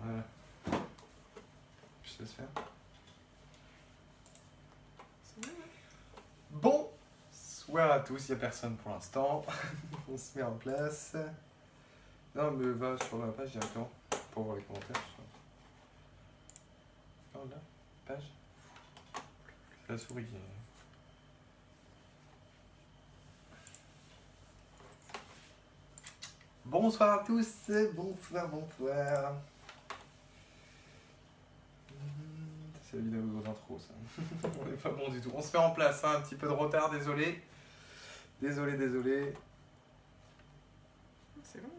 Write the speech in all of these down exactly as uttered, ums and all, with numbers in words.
Voilà. Je te laisse faire. C'est bon, hein? Bonsoir à tous, il n'y a personne pour l'instant. On se met en place. Non mais va sur la page directement pour voir les commentaires. Non, là, page. C'est la souris qui est... Bonsoir à tous, bonsoir, bonsoir. C'est la vidéo d'intro ça. On n'est pas bon du tout. On se fait en place, hein, un petit peu de retard, désolé. Désolé, désolé. C'est bon.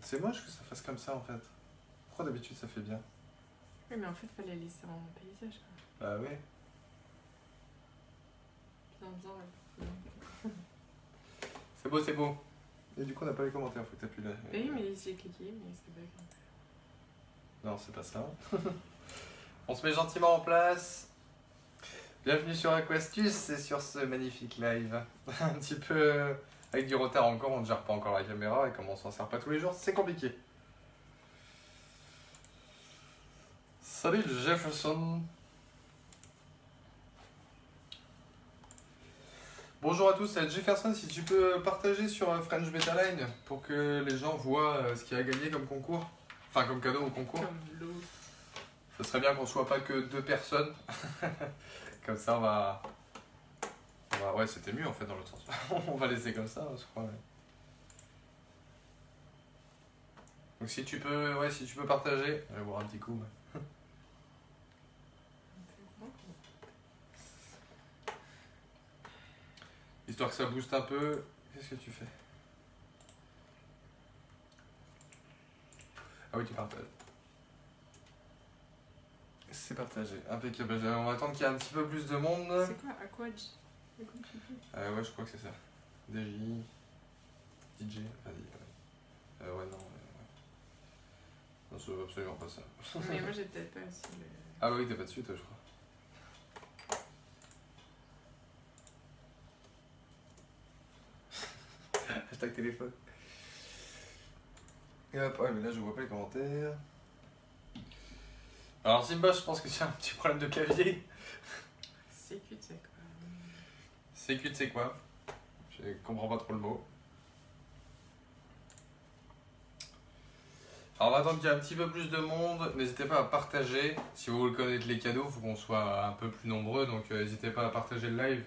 C'est moche que ça fasse comme ça en fait. Pourquoi d'habitude ça fait bien? Oui mais en fait fallait laisser en paysage quoi. Bah oui. Bien, bien, ouais. C'est beau, c'est beau. Et du coup, on n'a pas les commentaires, faut que tu appuies là. Oui, mais j'ai cliqué, mais c'est pas les commentaires. Non, c'est pas ça. On se met gentiment en place. Bienvenue sur Aqu'astuces et sur ce magnifique live. Un petit peu avec du retard encore, on ne gère pas encore la caméra et comme on s'en sert pas tous les jours, c'est compliqué. Salut Jefferson. Bonjour à tous, c'est Jefferson, si tu peux partager sur French Betta Line pour que les gens voient ce qu'il y a à gagner comme concours, enfin comme cadeau au concours. Comme ce serait bien qu'on soit pas que deux personnes, comme ça on va... on va... Ouais c'était mieux en fait dans l'autre sens, on va laisser comme ça je crois. Ouais. Donc si tu peux, ouais si tu peux partager, on va boire un petit coup. Mais... histoire que ça booste un peu. Qu'est-ce que tu fais? Ah oui, tu partages. C'est partagé. Impeccable. On va attendre qu'il y ait un petit peu plus de monde. C'est quoi? Aquaj? Euh, ouais, je crois que c'est ça. D J. D J. Enfin, ouais. Euh, ouais, non. Euh, ouais. Non, je veux absolument pas ça. Mais moi, j'ai peut-être pas aussi le... Ah oui, t'es pas dessus, toi, je crois. Hashtag téléphone. Et hop, ouais, mais là je vois pas les commentaires. Alors Simba, je pense que c'est un petit problème de clavier. C Q, c'est quoi? C Q, c'est quoi? Je comprends pas trop le mot. Alors on va attendre qu'il y ait un petit peu plus de monde. N'hésitez pas à partager. Si vous voulez connaître les cadeaux, il faut qu'on soit un peu plus nombreux. Donc euh, n'hésitez pas à partager le live.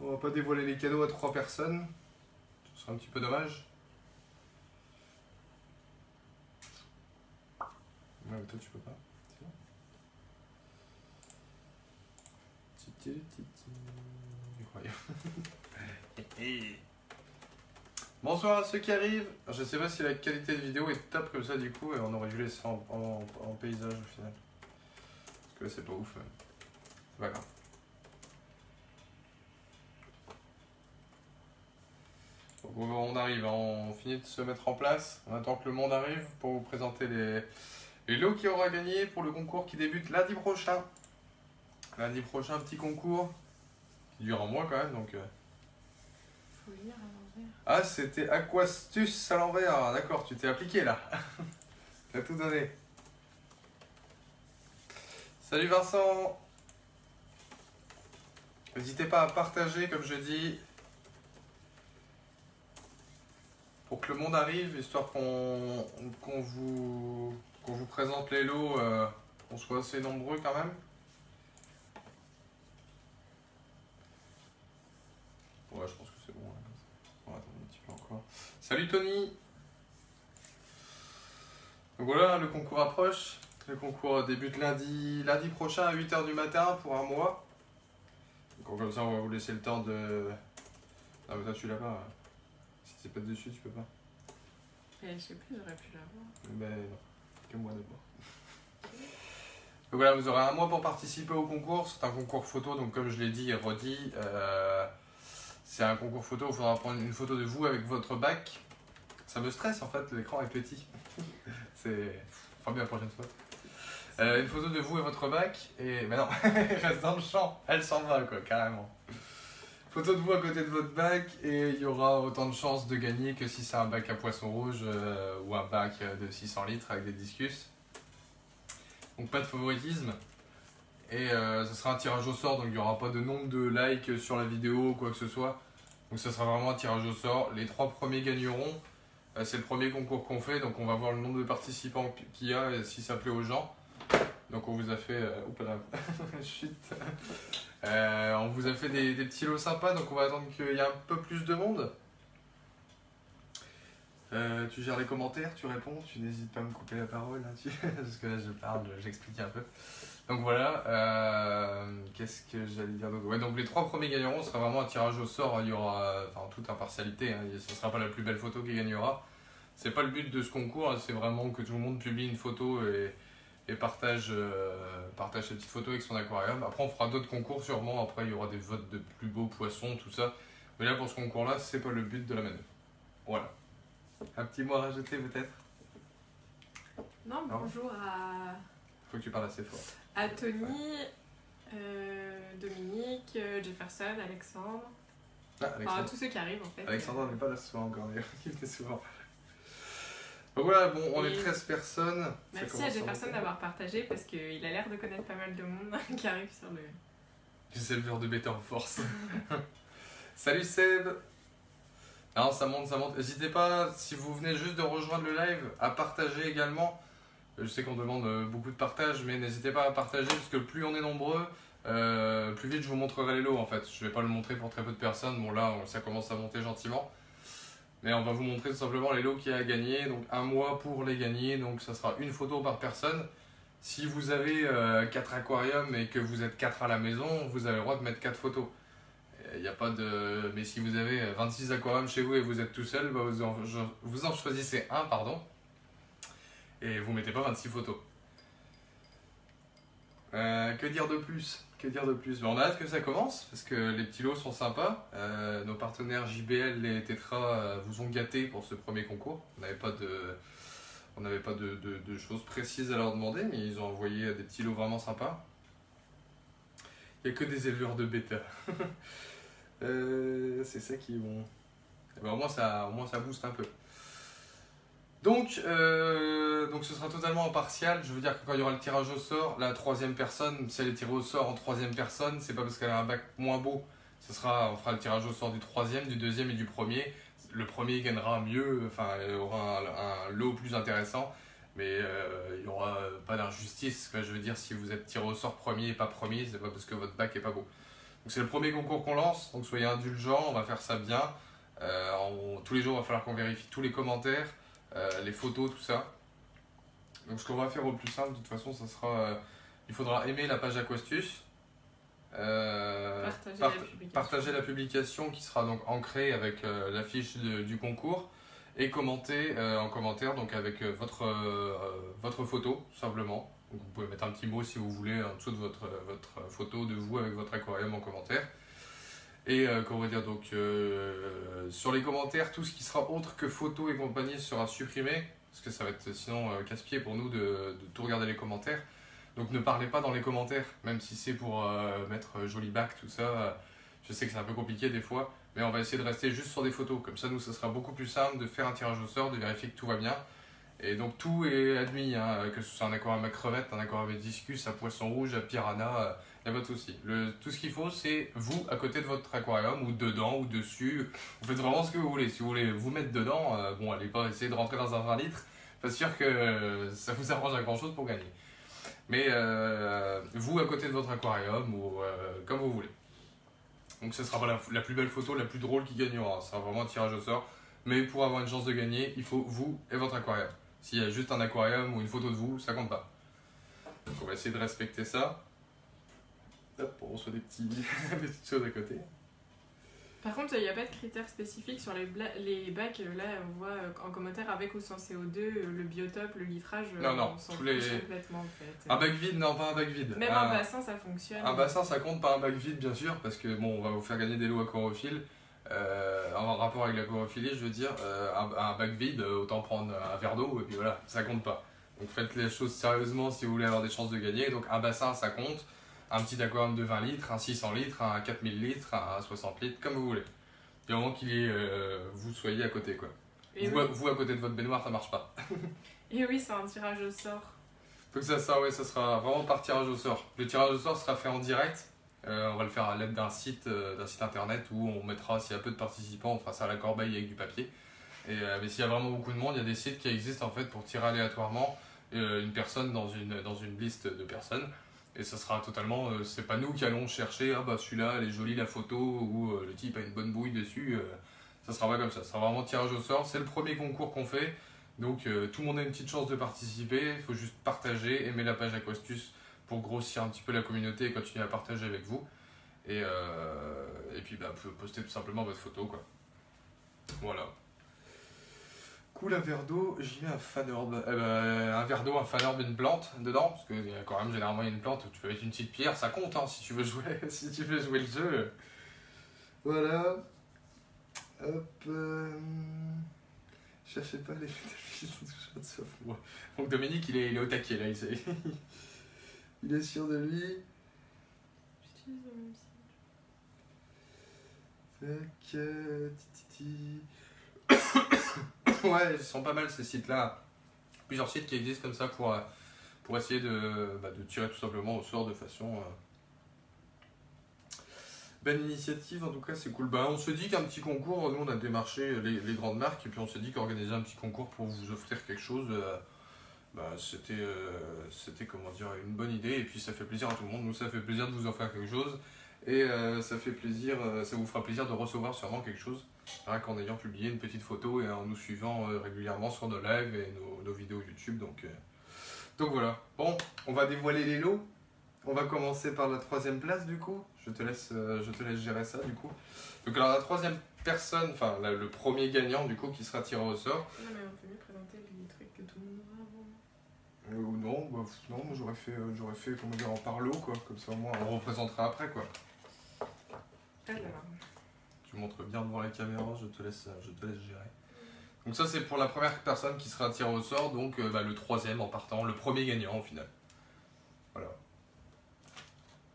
On va pas dévoiler les cadeaux à trois personnes, ce serait un petit peu dommage. Ouais, mais toi tu peux pas. C'est bon. Incroyable. Bonsoir à ceux qui arrivent. Je sais pas si la qualité de vidéo est top comme ça du coup, on aurait dû laisser en, en, en paysage au final. Parce que là c'est pas ouf. C'est pas grave. On arrive, on finit de se mettre en place, on attend que le monde arrive pour vous présenter les, les lots qui aura gagné pour le concours qui débute lundi prochain. Lundi prochain, petit concours qui dure un mois quand même. Donc... faut lire à l'envers. Ah, c'était Aqu'astuces à l'envers, d'accord, tu t'es appliqué là. T'as tout donné. Salut Vincent. N'hésitez pas à partager comme je dis. Pour que le monde arrive, histoire qu'on qu'on vous, qu'on vous présente les lots, euh, qu'on soit assez nombreux quand même. Ouais, je pense que c'est bon. Hein. On va attendre un petit peu encore. Salut Tony! Donc voilà, le concours approche. Le concours débute lundi, lundi prochain à huit heures du matin pour un mois. Donc comme ça, on va vous laisser le temps de... Non mais toi, tu l'as pas. Ouais. Si c'est pas dessus, tu peux pas. Et je sais plus, j'aurais pu l'avoir. Ben non, que moi d'abord. Donc voilà, vous aurez un mois pour participer au concours. C'est un concours photo, donc comme je l'ai dit et redit, euh, c'est un concours photo où il faudra prendre une photo de vous avec votre bac. Ça me stresse en fait, l'écran est petit. C'est... Enfin, bien la prochaine fois. Euh, une photo de vous et votre bac, et... Mais non, elle reste dans le champ, elle s'en va quoi, carrément. Photo de vous à côté de votre bac et il y aura autant de chances de gagner que si c'est un bac à poisson rouge euh, ou un bac de six cents litres avec des discus. Donc pas de favoritisme. Et euh, ça sera un tirage au sort, donc il n'y aura pas de nombre de likes sur la vidéo ou quoi que ce soit. Donc ça sera vraiment un tirage au sort. Les trois premiers gagneront. Euh, c'est le premier concours qu'on fait, donc on va voir le nombre de participants qu'il y a et si ça plaît aux gens. Donc on vous a fait... Euh, oups, là, chut. Euh, on vous a fait des, des petits lots sympas, donc on va attendre qu'il y ait un peu plus de monde. Euh, tu gères les commentaires, tu réponds, tu n'hésites pas à me couper la parole, hein, tu... parce que là je parle, j'explique un peu. Donc voilà, euh, qu'est-ce que j'allais dire d'autre? Ouais, donc les trois premiers gagneront, ce sera vraiment un tirage au sort, il y aura, enfin, toute impartialité, hein, ce ne sera pas la plus belle photo qui gagnera. C'est pas le but de ce concours, hein, c'est vraiment que tout le monde publie une photo et, et partage, euh, partage cette petite photo avec son aquarium. Après on fera d'autres concours sûrement, après il y aura des votes de plus beaux poissons, tout ça. Mais là pour ce concours-là, c'est pas le but de la manœuvre. Voilà. Un petit mot à rajouter peut-être? Non, non, bonjour à... Faut que tu parles assez fort. À Tony, ouais. euh, Dominique, Jefferson, Alexandre... Ah, Alexandre. Enfin, tous ceux qui arrivent en fait. Alexandre n'est pas là ce soir encore, d'ailleurs, il était souvent. Donc voilà, bon, on Et... est treize personnes. Merci à Jefferson d'avoir partagé, parce qu'il a l'air de connaître pas mal de monde qui arrive sur le... Les éleveurs de bêta en force. Salut Seb! Non, ça monte, ça monte. N'hésitez pas, si vous venez juste de rejoindre le live, à partager également. Je sais qu'on demande beaucoup de partage, mais n'hésitez pas à partager, parce que plus on est nombreux, euh, plus vite je vous montrerai les lots en fait. Je ne vais pas le montrer pour très peu de personnes. Bon là, ça commence à monter gentiment. Mais on va vous montrer tout simplement les lots qu'il y a à gagner. Donc un mois pour les gagner, donc ça sera une photo par personne. Si vous avez euh, quatre aquariums et que vous êtes quatre à la maison, vous avez le droit de mettre quatre photos. Il n'y a pas de... Mais si vous avez vingt-six aquariums chez vous et vous êtes tout seul, bah vous, en... vous en choisissez un, pardon, et vous mettez pas vingt-six photos. Euh, que dire de plus? Que dire de plus? Ben on a hâte que ça commence, parce que les petits lots sont sympas. Euh, nos partenaires J B L et Tetra vous ont gâtés pour ce premier concours. On n'avait pas de, on n'avait pas de, de, de choses précises à leur demander, mais ils ont envoyé des petits lots vraiment sympas. Il n'y a que des éleveurs de bêta. Euh, c'est ça qui est bon. Ben au moins ça, au moins ça booste un peu. Donc, euh, donc ce sera totalement impartial. Je veux dire que quand il y aura le tirage au sort, la troisième personne, si elle est tirée au sort en troisième personne, c'est pas parce qu'elle a un bac moins beau. Ce sera, on fera le tirage au sort du troisième, du deuxième et du premier. Le premier gagnera mieux, enfin il aura un, un lot plus intéressant, mais euh, il n'y aura pas d'injustice. Je veux dire, si vous êtes tiré au sort premier et pas premier, c'est pas parce que votre bac est pas beau. Donc c'est le premier concours qu'on lance, donc soyez indulgents, on va faire ça bien. Euh, on, tous les jours, il va falloir qu'on vérifie tous les commentaires, euh, les photos, tout ça. Donc ce qu'on va faire au plus simple, de toute façon, ça sera, euh, il faudra aimer la page Aqu'astuces, euh, partager, part, la partager la publication qui sera donc ancrée avec euh, l'affiche du concours et commenter euh, en commentaire donc avec euh, votre, euh, votre photo, tout simplement. Donc vous pouvez mettre un petit mot si vous voulez en dessous de votre, votre photo de vous avec votre aquarium en commentaire. Et euh, comment dire, donc euh, sur les commentaires, tout ce qui sera autre que photo et compagnie sera supprimé, parce que ça va être sinon euh, casse-pied pour nous de, de tout regarder les commentaires. Donc ne parlez pas dans les commentaires, même si c'est pour euh, mettre joli bac, tout ça. Je sais que c'est un peu compliqué des fois, mais on va essayer de rester juste sur des photos. Comme ça, nous, ça sera beaucoup plus simple de faire un tirage au sort, de vérifier que tout va bien. Et donc tout est admis, hein, que ce soit un aquarium à crevettes, un aquarium à discus, à poisson rouge, à piranha, il n'y a pas de souci. Le, tout ce qu'il faut, c'est vous à côté de votre aquarium, ou dedans, ou dessus, vous faites vraiment ce que vous voulez. Si vous voulez vous mettre dedans, euh, bon, allez pas essayer de rentrer dans un vingt litres, pas sûr que euh, ça vous arrange à grand chose pour gagner. Mais euh, vous à côté de votre aquarium, ou euh, comme vous voulez. Donc ce ne sera pas la, la plus belle photo, la plus drôle qui gagnera, ce sera vraiment un tirage au sort. Mais pour avoir une chance de gagner, il faut vous et votre aquarium. S'il y a juste un aquarium ou une photo de vous, ça compte pas. Donc on va essayer de respecter ça. Hop, on reçoit des, petits, des petites choses à côté. Par contre, il n'y a pas de critères spécifiques sur les, les bacs. Là, on voit en commentaire avec ou sans C O deux, le biotope, le litrage. Non, non, tous les... complètement en fait. Un bac vide, non, pas un bac vide. Même un, un bassin, ça fonctionne. Un bassin, ça compte, pas un bac vide, bien sûr, parce que bon, on va vous faire gagner des lots aquarophiles. Euh, en rapport avec l'aquariophilie, je veux dire, euh, un, un bac vide, autant prendre un verre d'eau et puis voilà, ça compte pas. Donc faites les choses sérieusement si vous voulez avoir des chances de gagner. Donc un bassin, ça compte. un petit aquarium de vingt litres, un six cents litres, un quatre mille litres, un soixante litres, comme vous voulez. Du moment qu'il est, euh, vous soyez à côté quoi. Et vous, oui. à, vous à côté de votre baignoire, ça marche pas. Et oui, c'est un tirage au sort. Donc ça, ça, ouais, ça sera vraiment par tirage au sort. Le tirage au sort sera fait en direct. Euh, on va le faire à l'aide d'un site, euh, d'un site internet où on mettra, s'il y a peu de participants, on fera ça à la corbeille avec du papier. Et, euh, mais s'il y a vraiment beaucoup de monde, il y a des sites qui existent en fait pour tirer aléatoirement euh, une personne dans une, dans une liste de personnes. Et ça sera totalement, euh, c'est pas nous qui allons chercher, ah bah celui-là, elle est jolie la photo, ou euh, le type a une bonne bouille dessus. Euh, ça sera pas comme ça, ça sera vraiment tirage au sort. C'est le premier concours qu'on fait, donc euh, tout le monde a une petite chance de participer. Il faut juste partager, aimer la page Aqu'astuces pour grossir un petit peu la communauté et continuer à partager avec vous. Et, euh, et puis bah, vous pouvez poster tout simplement votre photo, quoi. Voilà. Cool, un verre d'eau, j'y mets un fanorbe. Eh ben, un verre d'eau, un fanorbe, une plante dedans, parce que quand même généralement il y a une plante, tu peux mettre une petite pierre, ça compte hein, si tu veux jouer, si tu veux jouer le jeu. Voilà. Hop. Euh... Cherchez pas les pétales sont touchés sauf moi. Donc Dominique il est, il est au taquet là, il est... il est sûr de lui. J'utilise le même site. Tac, ouais, ils sont pas mal ces sites-là. Plusieurs sites qui existent comme ça pour, pour essayer de, bah, de tirer tout simplement au sort de façon... Euh... Belle initiative, en tout cas, c'est cool. Bah, on se dit qu'un petit concours, nous on a démarché les, les grandes marques et puis on s'est dit qu'organiser un petit concours pour vous offrir quelque chose, euh, bah, c'était, euh, c'était, comment dire, une bonne idée. Et puis ça fait plaisir à tout le monde. Nous, ça fait plaisir de vous offrir quelque chose. Et euh, ça fait plaisir, euh, ça vous fera plaisir de recevoir sûrement quelque chose, hein, qu'en ayant publié une petite photo et en nous suivant euh, régulièrement sur nos lives et nos, nos vidéos YouTube. Donc, euh, donc voilà. Bon, on va dévoiler les lots. On va commencer par la troisième place du coup. Je te laisse, euh, je te laisse gérer ça du coup. Donc alors la troisième personne, enfin le premier gagnant du coup qui sera tiré au sort. Non mais on fait mieux présenter les trucs que tout le monde aura avant. Euh, non, bah, non, moi j'aurais fait, euh, j'aurais fait, comment dire, en par lot quoi. Comme ça au moins on représentera après quoi. Alors. Tu montres bien devant la caméra, je te laisse, je te laisse gérer. Donc ça c'est pour la première personne qui sera tirée au sort, donc euh, bah, le troisième en partant, le premier gagnant au final. Voilà.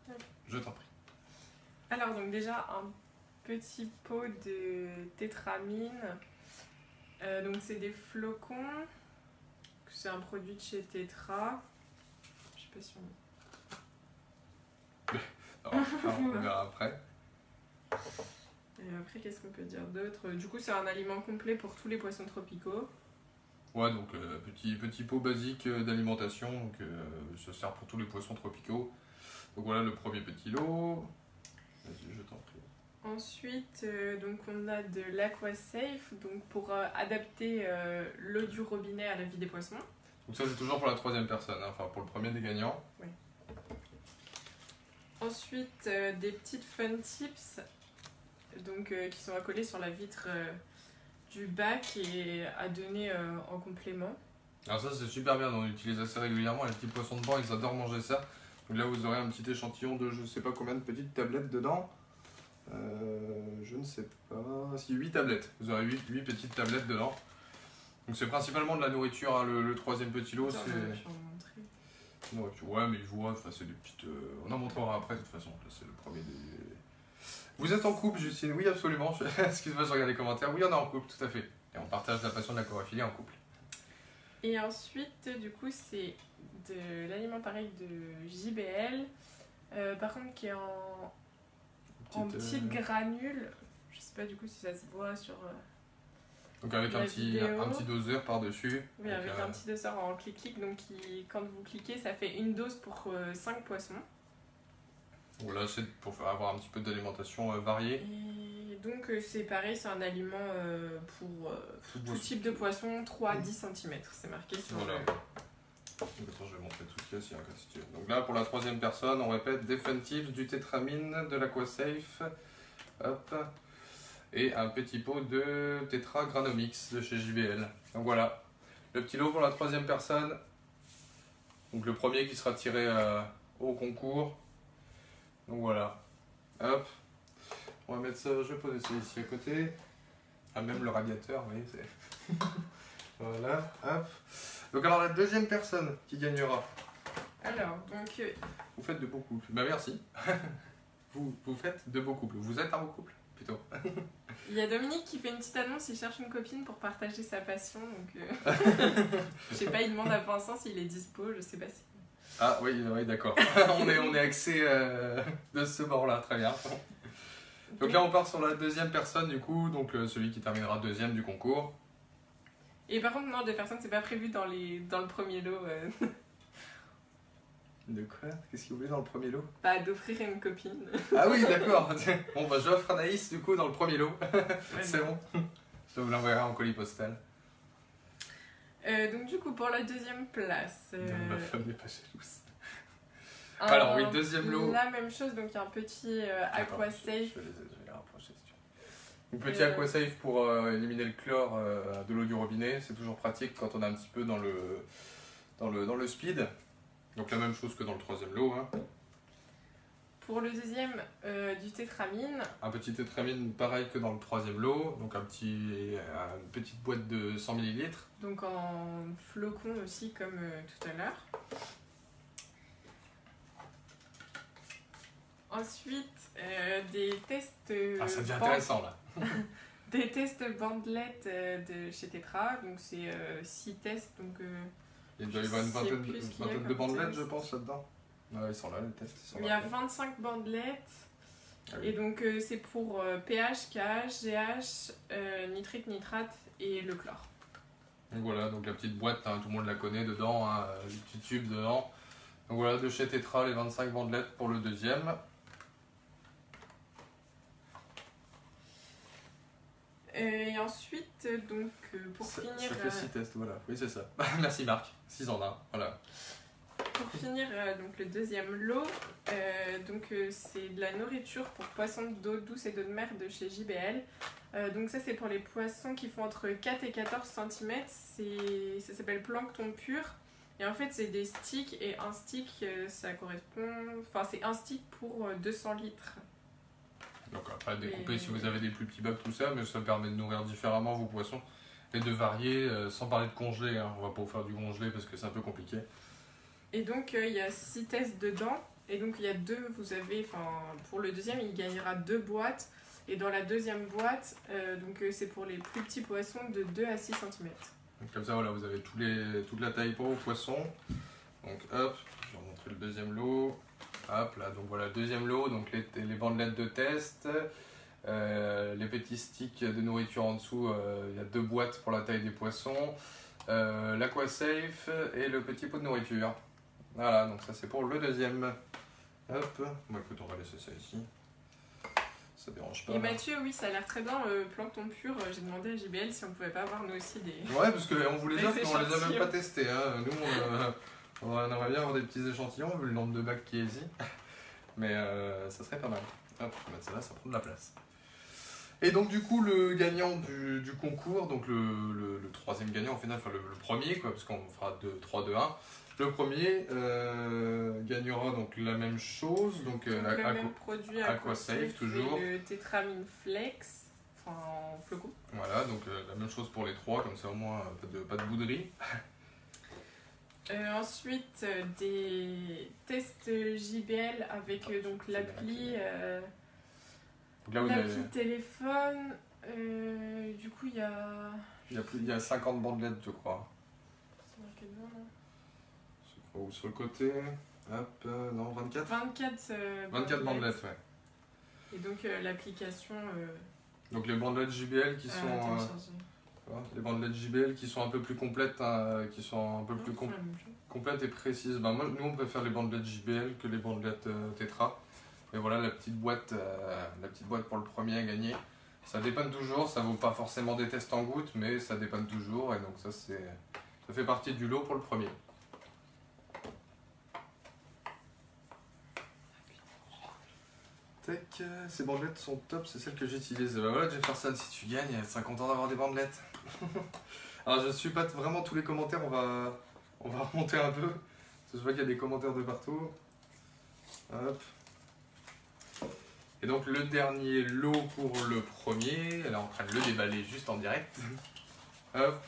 Ouais. Je t'en prie. Alors donc déjà un petit pot de Tetramine. Euh, donc c'est des flocons. C'est un produit de chez Tetra. Je sais pas si on... non, on verra après. Et après, qu'est-ce qu'on peut dire d'autre? Du coup, c'est un aliment complet pour tous les poissons tropicaux. Ouais, donc euh, petit, petit pot basique d'alimentation, donc euh, ça sert pour tous les poissons tropicaux. Donc voilà le premier petit lot. Vas-y, je t'en prie. Ensuite, euh, donc on a de l'AquaSafe, donc pour euh, adapter euh, l'eau du robinet à la vie des poissons. Donc ça, c'est toujours pour la troisième personne, hein, enfin pour le premier des gagnants. Ouais. Ensuite, euh, des petites fun tips. Donc, euh, qui sont accolés sur la vitre euh, du bac et à donner euh, en complément. Alors ça c'est super bien, on l'utilise assez régulièrement, les petits poissons de banc ils adorent manger ça. Donc là vous aurez un petit échantillon de je sais pas combien de petites tablettes dedans. Euh, je ne sais pas, si huit tablettes, vous aurez huit, huit petites tablettes dedans. Donc c'est principalement de la nourriture, hein, le, le troisième petit lot. c'est ouais, ouais mais je vois, c'est des petites... Euh... on en montrera après de toute façon, c'est le premier des... Vous êtes en couple, Justine? Oui, absolument. Excuse-moi, je regarde les commentaires. Oui, on est en couple, tout à fait. Et on partage la passion de l'aquariophilie en couple. Et ensuite, du coup, c'est de l'aliment pareil de J B L. Euh, par contre, qui est en petites euh... granules. Je sais pas du coup si ça se voit sur. Euh, donc, avec la un, petit, un petit doseur par-dessus. Oui, donc, avec euh... un petit doseur en clic-clic. Donc, qui, quand vous cliquez, ça fait une dose pour euh, cinq poissons. Là, c'est pour avoir un petit peu d'alimentation euh, variée. Et donc, euh, c'est pareil, c'est un aliment euh, pour euh, tout, tout type de poisson, trois à dix centimètres. C'est marqué sur voilà. Le... Attends, je vais montrer tout ce qu'il y a si, hein, si tu veux. Donc là, pour la troisième personne, on répète des fun tips, du Tetramine, de l'AquaSafe, hop, et un petit pot de Tetra Granumix de chez J B L. Donc voilà, le petit lot pour la troisième personne. Donc le premier qui sera tiré euh, au concours. Donc voilà, hop, on va mettre ça, je vais poser ça ici à côté, ah même le radiateur, vous voyez, c'est... voilà, hop. Donc alors la deuxième personne qui gagnera, Alors, donc... Vous faites de beaux couples. Bah merci. vous, vous faites de beaux couples. Vous êtes un beau couple, plutôt. Il y a Dominique qui fait une petite annonce, il cherche une copine pour partager sa passion. Donc euh... je sais pas, il demande à Vincent s'il est dispo, je sais pas si... Ah oui, oui d'accord. on, est, on est axé euh, de ce bord-là, très bien. Donc là, on part sur la deuxième personne, du coup, donc euh, celui qui terminera deuxième du concours. Et par contre, non, des personnes, c'est pas prévu dans, les... dans le premier lot. Euh... De quoi? Qu'est-ce qu'il voulait dans le premier lot? Bah, d'offrir une copine. Ah oui, d'accord. Bon, bah, j'offre Anaïs, du coup, dans le premier lot. C'est bon. Je vous l'enverrai en colis postal. Euh, donc, du coup, pour la deuxième place... Euh... Non, ma femme n'est pas jalouse. Un... Alors, oui, deuxième lot. La même chose, donc, un petit euh, AquaSafe. Je, je, je, je vais les rapprocher, si tu veux. Un petit euh... AquaSafe pour euh, éliminer le chlore euh, de l'eau du robinet, c'est toujours pratique quand on est un petit peu dans le, dans le, dans le speed. Donc la même chose que dans le troisième lot. Hein. Pour le deuxième, euh, du Tetramine. Un petit Tetramine pareil que dans le troisième lot, donc un petit, une petite boîte de cent millilitres. Donc en flocon aussi comme euh, tout à l'heure. Ensuite, euh, des tests... Euh, ah, ça devient intéressant là. Des tests bandelettes euh, de chez Tetra, donc c'est euh, six tests, donc... Euh, il doit y avoir une vingtaine, de, une vingtaine de bandelettes, je pense, là-dedans. Ah, ils sont là, les tests. Ils sont il y a vingt-cinq bandelettes, ah, oui. Et donc euh, c'est pour euh, pH, K H, G H, euh, nitrique, nitrate et le chlore. Donc voilà, donc la petite boîte, hein, tout le monde la connaît dedans, hein, le petit tube dedans. Donc voilà, de chez Tetra, les vingt-cinq bandelettes pour le deuxième. Et ensuite, donc, pour ça, finir... Ça fait six tests, voilà. Oui, c'est ça. Merci Marc, six en un, voilà. Pour finir, donc, le deuxième lot, euh, donc c'est de la nourriture pour poissons d'eau douce et d'eau de mer de chez J B L. Euh, donc ça, c'est pour les poissons qui font entre quatre et quatorze centimètres. Ça s'appelle Plancton Pur. Et en fait, c'est des sticks, et un stick, ça correspond... Enfin, c'est un stick pour deux cents litres. Donc après découper et... si vous avez des plus petits bacs, tout ça, mais ça permet de nourrir différemment vos poissons et de varier, euh, sans parler de congeler, hein. On va pas vous faire du congelé parce que c'est un peu compliqué. Et donc il euh, y a six tests dedans, et donc il y a deux, vous avez, enfin pour le deuxième il gagnera deux boîtes, et dans la deuxième boîte, euh, donc euh, c'est pour les plus petits poissons de deux à six centimètres. Donc comme ça voilà, vous avez tous les, toute la taille pour vos poissons. Donc hop, je vais vous montrer le deuxième lot. Hop là, donc voilà, deuxième lot, donc les, les bandelettes de test, euh, les petits sticks de nourriture en dessous, euh, il y a deux boîtes pour la taille des poissons, euh, l'AquaSafe et le petit pot de nourriture. Voilà, donc ça c'est pour le deuxième. Hop, bon, écoute, on va laisser ça ici, ça dérange pas. Et Mathieu, oui, ça a l'air très bien, euh, Plancton Pur, euh, j'ai demandé à J B L si on pouvait pas avoir nous aussi des... Ouais, parce qu'on vous les offre, mais on les a même pas testés, hein. Nous on... Euh... On aimerait bien avoir des petits échantillons vu le nombre de bacs qui est ici, mais euh, ça serait pas mal. Hop, je vais mettre ça là, ça prend de la place. Et donc du coup le gagnant du, du concours, donc le, le, le troisième gagnant au final, enfin le, le premier quoi, parce qu'on fera deux, trois, deux, un. Le premier euh, gagnera donc la même chose, donc, euh, donc le aqua, même produit AquaSafe toujours. Et le Tetramine Flex, enfin en flocon. Voilà, donc euh, la même chose pour les trois, comme ça au moins pas de, pas de bouderie. Euh, ensuite, euh, des tests J B L avec euh, donc l'appli, euh, l'appli téléphone, euh, du coup il y a... Il y a, plus, il y a cinquante bandelettes je crois. C'est marqué devant là. Je crois, ou sur le côté, hop, euh, non, vingt-quatre. vingt-quatre, euh, vingt-quatre bandelettes, ouais. Et donc euh, l'application... Euh, donc les bandelettes J B L qui euh, sont... Les bandelettes J B L qui sont un peu plus complètes, hein, qui sont un peu non, plus com complètes et précises. Ben moi, nous, on préfère les bandelettes J B L que les bandelettes euh, Tetra. Et voilà la petite boîte, euh, la petite boîte pour le premier à gagner. Ça dépanne toujours, ça vaut pas forcément des tests en gouttes, mais ça dépanne toujours. Et donc ça, c'est, ça fait partie du lot pour le premier. Tech, ces bandelettes sont top, c'est celles que j'utilise. Bah voilà Jefferson, si tu gagnes, il y a cinquante ans d'avoir des bandelettes. Alors je suis pas vraiment tous les commentaires, on va, on va remonter un peu. Je vois qu'il y a des commentaires de partout. Hop. Et donc le dernier lot pour le premier, elle est en train de le déballer juste en direct. Hop.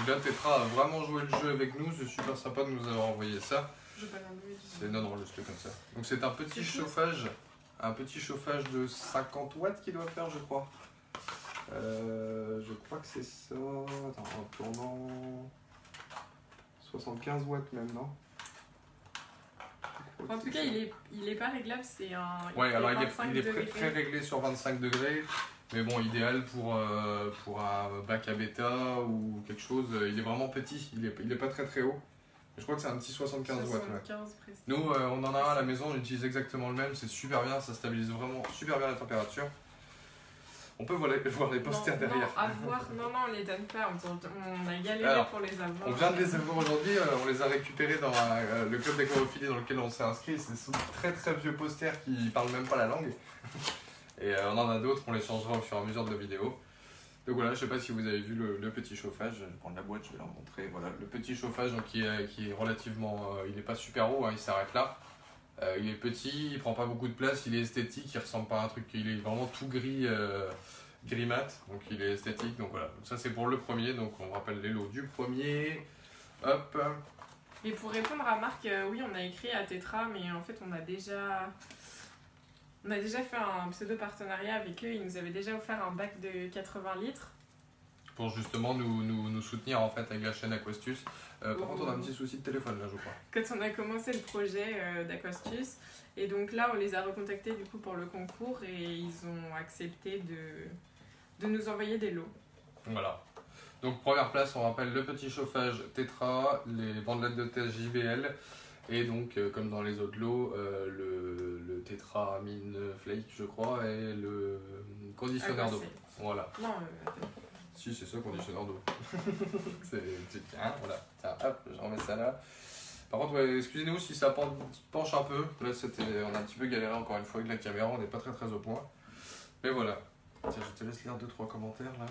Donc là, Tetra a vraiment joué le jeu avec nous. C'est super sympa de nous avoir envoyé ça. C'est non, non, juste comme ça. Donc c'est un petit chauffage, un petit chauffage de cinquante watts qu'il doit faire, je crois. Euh, je crois que c'est ça. Attends, en tournant soixante-quinze watts même, non? En tout cas, il est, il est pas réglable, c'est un. Ouais, alors il est, il est très, très réglé sur vingt-cinq degrés, mais bon, idéal pour, euh, pour un bac à bêta ou quelque chose. Il est vraiment petit, il est, il est pas très très haut. Je crois que c'est un petit soixante-quinze watts. Ouais. Nous, euh, on en a un à la maison, on utilise exactement le même, c'est super bien, ça stabilise vraiment super bien la température. On peut voir les, voir les posters non, derrière. Non, avoir, non, non, on les donne pas, on, on a galéré alors, pour les avoir. On vient de les avoir aujourd'hui, euh, on les a récupérés dans euh, le club d'aquariophilie dans lequel on s'est inscrit. Ce sont très très vieux posters qui parlent même pas la langue. Et euh, on en a d'autres, on les changera au fur et à mesure de la vidéo. Donc voilà, je sais pas si vous avez vu le, le petit chauffage, je vais prendre la boîte, je vais leur montrer. Voilà, le petit chauffage donc, qui, est, qui est relativement, euh, il n'est pas super haut, hein, il s'arrête là. Euh, il est petit, il prend pas beaucoup de place, il est esthétique, il ressemble pas à un truc, il est vraiment tout gris, euh, gris mat, donc il est esthétique. Donc voilà, ça c'est pour le premier, donc on rappelle les lots du premier. Hop. Et pour répondre à Marc, euh, oui on a écrit à Tetra, mais en fait on a déjà... On a déjà fait un pseudo-partenariat avec eux, ils nous avaient déjà offert un bac de quatre-vingts litres. Pour justement nous, nous, nous soutenir en fait avec la chaîne Aqu'astuces. Euh, par contre on a un petit souci de téléphone là je crois. Quand on a commencé le projet euh, d'A'astuces, et donc là on les a recontactés du coup pour le concours et ils ont accepté de, de nous envoyer des lots. Voilà. Donc première place on rappelle le petit chauffage Tetra, les bandelettes de test J B L. Et donc, euh, comme dans les autres lots, euh, le, le Tetramine Flake, je crois, et le conditionneur d'eau. Voilà. Non, euh... si, c'est ça, conditionneur d'eau. C'est bien, voilà. Tiens, hop, j'en mets ça là. Par contre, ouais, excusez-nous si ça penche un peu. Là, on a un petit peu galéré encore une fois avec la caméra, on n'est pas très très au point. Mais voilà. Tiens, je te laisse lire deux trois commentaires là.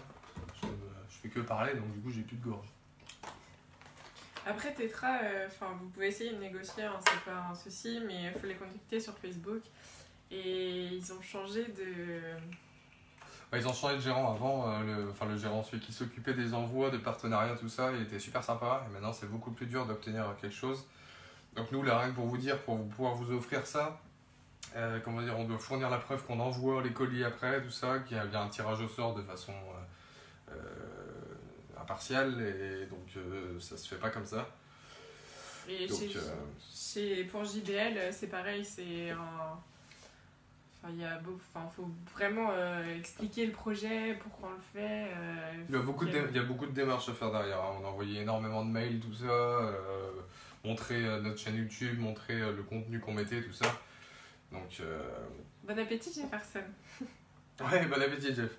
Je, euh, je fais que parler, donc du coup, j'ai plus de gorge. Après Tetra, euh, vous pouvez essayer de négocier, hein, c'est pas un souci, mais il faut les contacter sur Facebook. Et ils ont changé de... Ouais, ils ont changé de gérant avant, euh, le, le gérant, celui qui s'occupait des envois, des partenariats, tout ça, il était super sympa. Et maintenant c'est beaucoup plus dur d'obtenir quelque chose. Donc nous, la règle pour vous dire, pour pouvoir vous offrir ça, euh, comment dire, on doit fournir la preuve qu'on envoie les colis après, tout ça, qu'il y a un tirage au sort de façon... Euh, euh, impartial et donc euh, ça se fait pas comme ça. Et donc, chez, euh... chez, pour J B L c'est pareil, c'est un... enfin il y a beaucoup, enfin faut vraiment euh, expliquer le projet, pourquoi on le fait. Euh, il, y a beaucoup de dé... il y a beaucoup de démarches à faire derrière. Hein. On a envoyé énormément de mails, tout ça, euh, montrer notre chaîne YouTube, montrer le contenu qu'on mettait, tout ça. Donc. Euh... Bon appétit Jefferson. Ouais, bon appétit Jeff.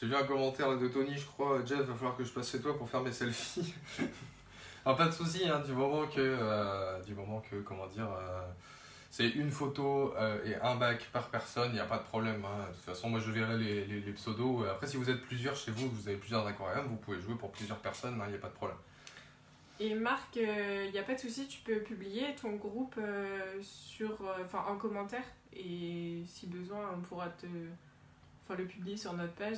J'ai vu un commentaire de Tony, je crois, Jeff, va falloir que je passe chez toi pour faire mes selfies. Alors, pas de soucis, hein, du moment que, euh, du moment que, comment dire, euh, c'est une photo euh, et un bac par personne, il n'y a pas de problème. Hein. De toute façon, moi je verrai les, les, les pseudos. Après, si vous êtes plusieurs chez vous, vous avez plusieurs aquariums, vous pouvez jouer pour plusieurs personnes, il hein, n'y a pas de problème. Et Marc, il euh, n'y a pas de souci, tu peux publier ton groupe euh, sur, euh, enfin, en commentaire et si besoin, on pourra te, enfin, le publier sur notre page.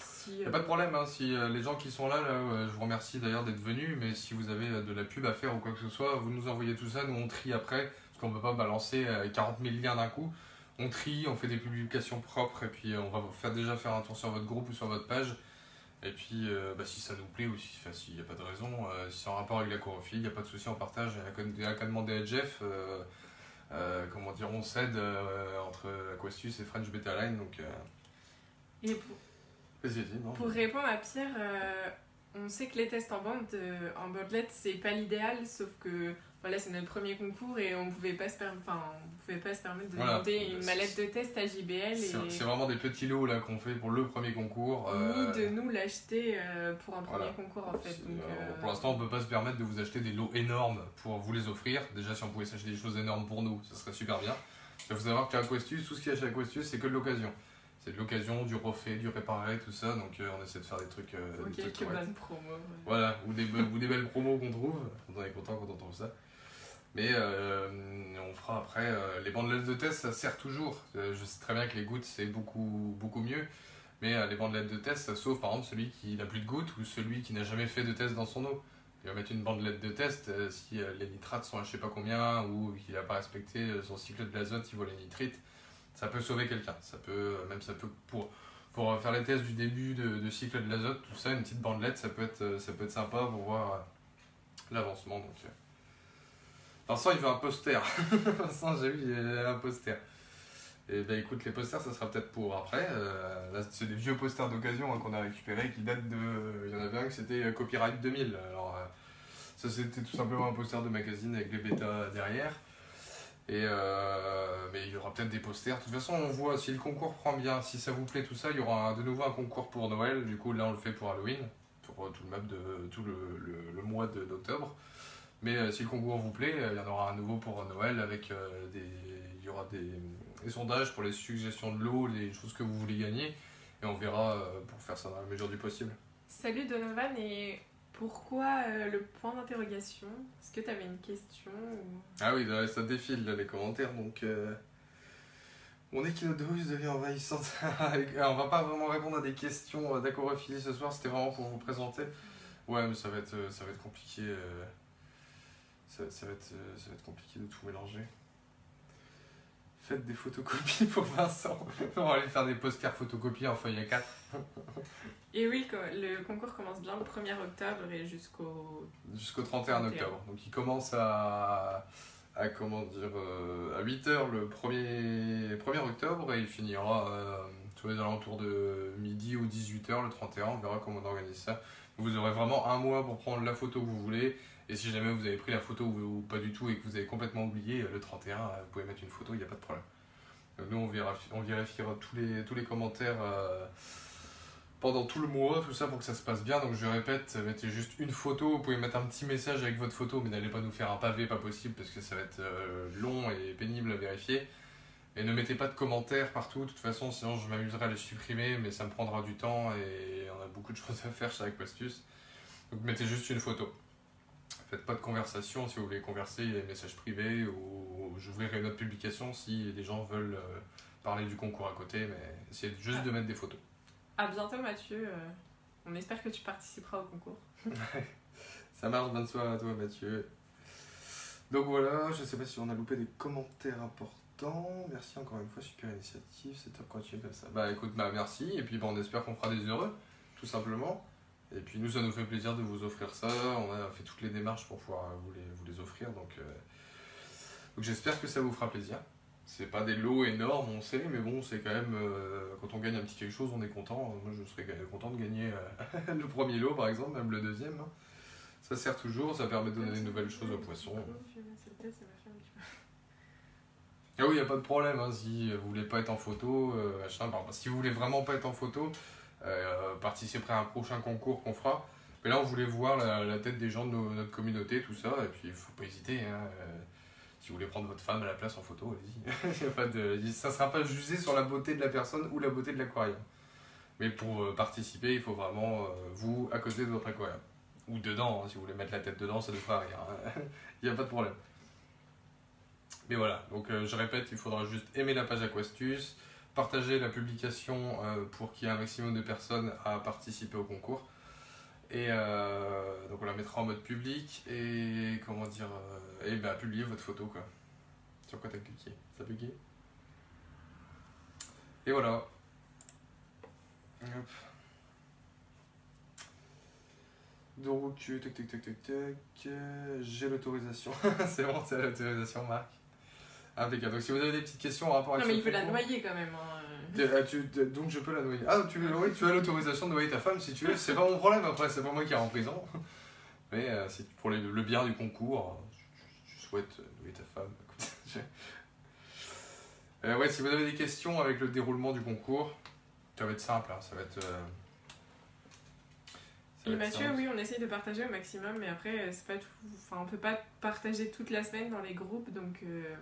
Si, euh... pas de problème, hein, si euh, les gens qui sont là, là euh, je vous remercie d'ailleurs d'être venus, mais si vous avez euh, de la pub à faire ou quoi que ce soit, vous nous envoyez tout ça, nous on trie après, parce qu'on ne peut pas balancer euh, quarante mille liens d'un coup. On trie, on fait des publications propres, et puis euh, on va faire, déjà faire un tour sur votre groupe ou sur votre page, et puis euh, bah, si ça nous plaît, ou s'il si, n'y a pas de raison, euh, si c'est en rapport avec l'aquarophilie, il n'y a pas de souci, on partage, il n'y a qu'à demander à Jeff, euh, euh, comment dire, on cède euh, entre Aqu'astuces et French Betta Line, donc... Euh... Et pour... Non, pour répondre à Pierre, euh, on sait que les tests en bande, euh, en bandelette, c'est pas l'idéal, sauf que voilà, c'est notre premier concours et on pouvait pas se, per on pouvait pas se permettre de voilà, demander une mallette de test à J B L. C'est et... vraiment des petits lots là qu'on fait pour le premier concours. Euh... Ni de nous l'acheter euh, pour un premier voilà. concours en fait. Donc, euh... Pour l'instant, on peut pas se permettre de vous acheter des lots énormes pour vous les offrir. Déjà, si on pouvait s'acheter des choses énormes pour nous, ce serait super bien. Il faut savoir que chez Aqu'astuces, tout ce qu'il y a chez A'astuces, c'est que de l'occasion. C'est de l'occasion, du refait, du réparé, tout ça, donc euh, on essaie de faire des trucs... Euh, ou okay, quelques bonnes promos. Ouais. Voilà, ou des, ou des belles promos qu'on trouve, on est content quand on trouve ça. Mais euh, on fera après, euh, les bandelettes de test ça sert toujours, je sais très bien que les gouttes c'est beaucoup, beaucoup mieux, mais euh, les bandelettes de test ça sauve par exemple celui qui n'a plus de gouttes ou celui qui n'a jamais fait de test dans son eau. Il va mettre une bandelette de test euh, si euh, les nitrates sont à je sais pas combien ou qu'il n'a pas respecté euh, son cycle de l'azote, il voit les nitrites, ça peut sauver quelqu'un, ça peut euh, même ça peut pour, pour faire les tests du début de, de cycle de l'azote, tout ça, une petite bandelette ça peut être, ça peut être sympa pour voir euh, l'avancement. Donc euh. Vincent il veut un poster. Vincent j'ai vu il a un poster. Et bah écoute, les posters ça sera peut-être pour après, euh, là c'est des vieux posters d'occasion hein, qu'on a récupérés qui datent de... Il y en avait un que c'était Copyright deux mille, alors euh, ça c'était tout simplement un poster de magazine avec les bêtas derrière, et euh, mais il y aura peut-être des posters. De toute façon on voit si le concours prend bien, si ça vous plaît tout ça, il y aura un, de nouveau un concours pour Noël, du coup là on le fait pour Halloween, pour tout le, map de, tout le, le, le mois d'octobre, mais euh, si le concours vous plaît, il y en aura un nouveau pour Noël avec euh, des... il y aura des... les sondages pour les suggestions de l'eau, les choses que vous voulez gagner, et on verra pour faire ça dans la mesure du possible. Salut Donovan, et pourquoi euh, le point d'interrogation? Est-ce que tu avais une question ou... Ah oui, ça défile là, les commentaires, donc... Euh... Mon échinodorus devient envahissante. On va pas vraiment répondre à des questions d'aquariophilie ce soir, c'était vraiment pour vous présenter. Ouais, mais ça va être, ça va être compliqué... Euh... Ça, ça, va être, ça va être compliqué de tout mélanger. Faites des photocopies pour Vincent. On va aller faire des postcards photocopies en feuille A quatre. Et oui, le concours commence bien le premier octobre et jusqu'au... Jusqu'au trente et un octobre. Donc il commence à... à comment dire... à huit heures le premier octobre et il finira euh, tous les alentours de midi ou dix-huit heures le trente et un. On verra comment on organise ça. Vous aurez vraiment un mois pour prendre la photo que vous voulez. Et si jamais vous avez pris la photo ou pas du tout et que vous avez complètement oublié, le trente et un, vous pouvez mettre une photo, il n'y a pas de problème. Nous, on vérifiera, on vérifiera tous, les, tous les commentaires euh, pendant tout le mois, tout ça pour que ça se passe bien. Donc je répète, mettez juste une photo, vous pouvez mettre un petit message avec votre photo, mais n'allez pas nous faire un pavé, pas possible, parce que ça va être euh, long et pénible à vérifier. Et ne mettez pas de commentaires partout, de toute façon, sinon je m'amuserai à les supprimer, mais ça me prendra du temps et on a beaucoup de choses à faire chez Aqu'astuces. Donc mettez juste une photo. Faites pas de conversation, si vous voulez converser, il y a des messages privés, ou j'ouvrirai une autre publication si les gens veulent euh, parler du concours à côté, mais essayez juste ah. de mettre des photos. À bientôt Mathieu, euh, on espère que tu participeras au concours. Ça marche, bonne soirée à toi Mathieu. Donc voilà, je sais pas si on a loupé des commentaires importants, merci encore une fois, super initiative, c'est top, continuer comme ça. Bah écoute, bah merci, et puis bah, on espère qu'on fera des heureux, tout simplement. Et puis nous, ça nous fait plaisir de vous offrir ça, on a fait toutes les démarches pour pouvoir vous les, vous les offrir, donc, euh... donc j'espère que ça vous fera plaisir. C'est pas des lots énormes, on sait, mais bon, c'est quand même, euh, quand on gagne un petit quelque chose, on est content. Moi, je serais content de gagner euh, le premier lot, par exemple, même le deuxième. Ça sert toujours, ça permet de donner des nouvelles choses aux poissons. Ah oui, il n'y a pas de problème, hein, si vous voulez pas être en photo, euh, machin, bah, si vous voulez vraiment pas être en photo, Euh, participer à un prochain concours qu'on fera, mais là on voulait voir la, la tête des gens de nos, notre communauté, tout ça, et puis il ne faut pas hésiter hein. euh, si vous voulez prendre votre femme à la place en photo, allez-y. de... ça ne sera pas jugé sur la beauté de la personne ou la beauté de l'aquarium, mais pour euh, participer il faut vraiment euh, vous à côté de votre aquarium ou dedans, hein, si vous voulez mettre la tête dedans ça ne fera rien, il n'y a pas de problème. Mais voilà, donc euh, je répète, il faudra juste aimer la page Aqu'astuces, partager la publication pour qu'il y ait un maximum de personnes à participer au concours, et euh, donc on la mettra en mode public, et comment dire, et bah publier votre photo quoi. Sur quoi t'as cliqué? Ça a bugué? Et voilà. Hop. Donc tac tac tac tac tac, j'ai l'autorisation. C'est bon, c'est l'autorisation Marc. Impeccable. Donc si vous avez des petites questions en rapport avec... Non mais il peut la noyer quand même. Hein. Tu, tu, donc je peux la noyer. Ah, tu veux noyer, tu as l'autorisation de noyer ta femme si tu veux. C'est pas mon problème après, c'est pas moi qui irai en prison. Mais euh, c'est pour les, le bien du concours, je, je, je souhaite noyer ta femme. Écoute, je... euh, ouais, si vous avez des questions avec le déroulement du concours, ça va être simple. Hein. Ça va être... Euh... Et Mathieu, oui, on essaye de partager au maximum, mais après, c'est pas tout... enfin, on peut pas partager toute la semaine dans les groupes, donc... Euh...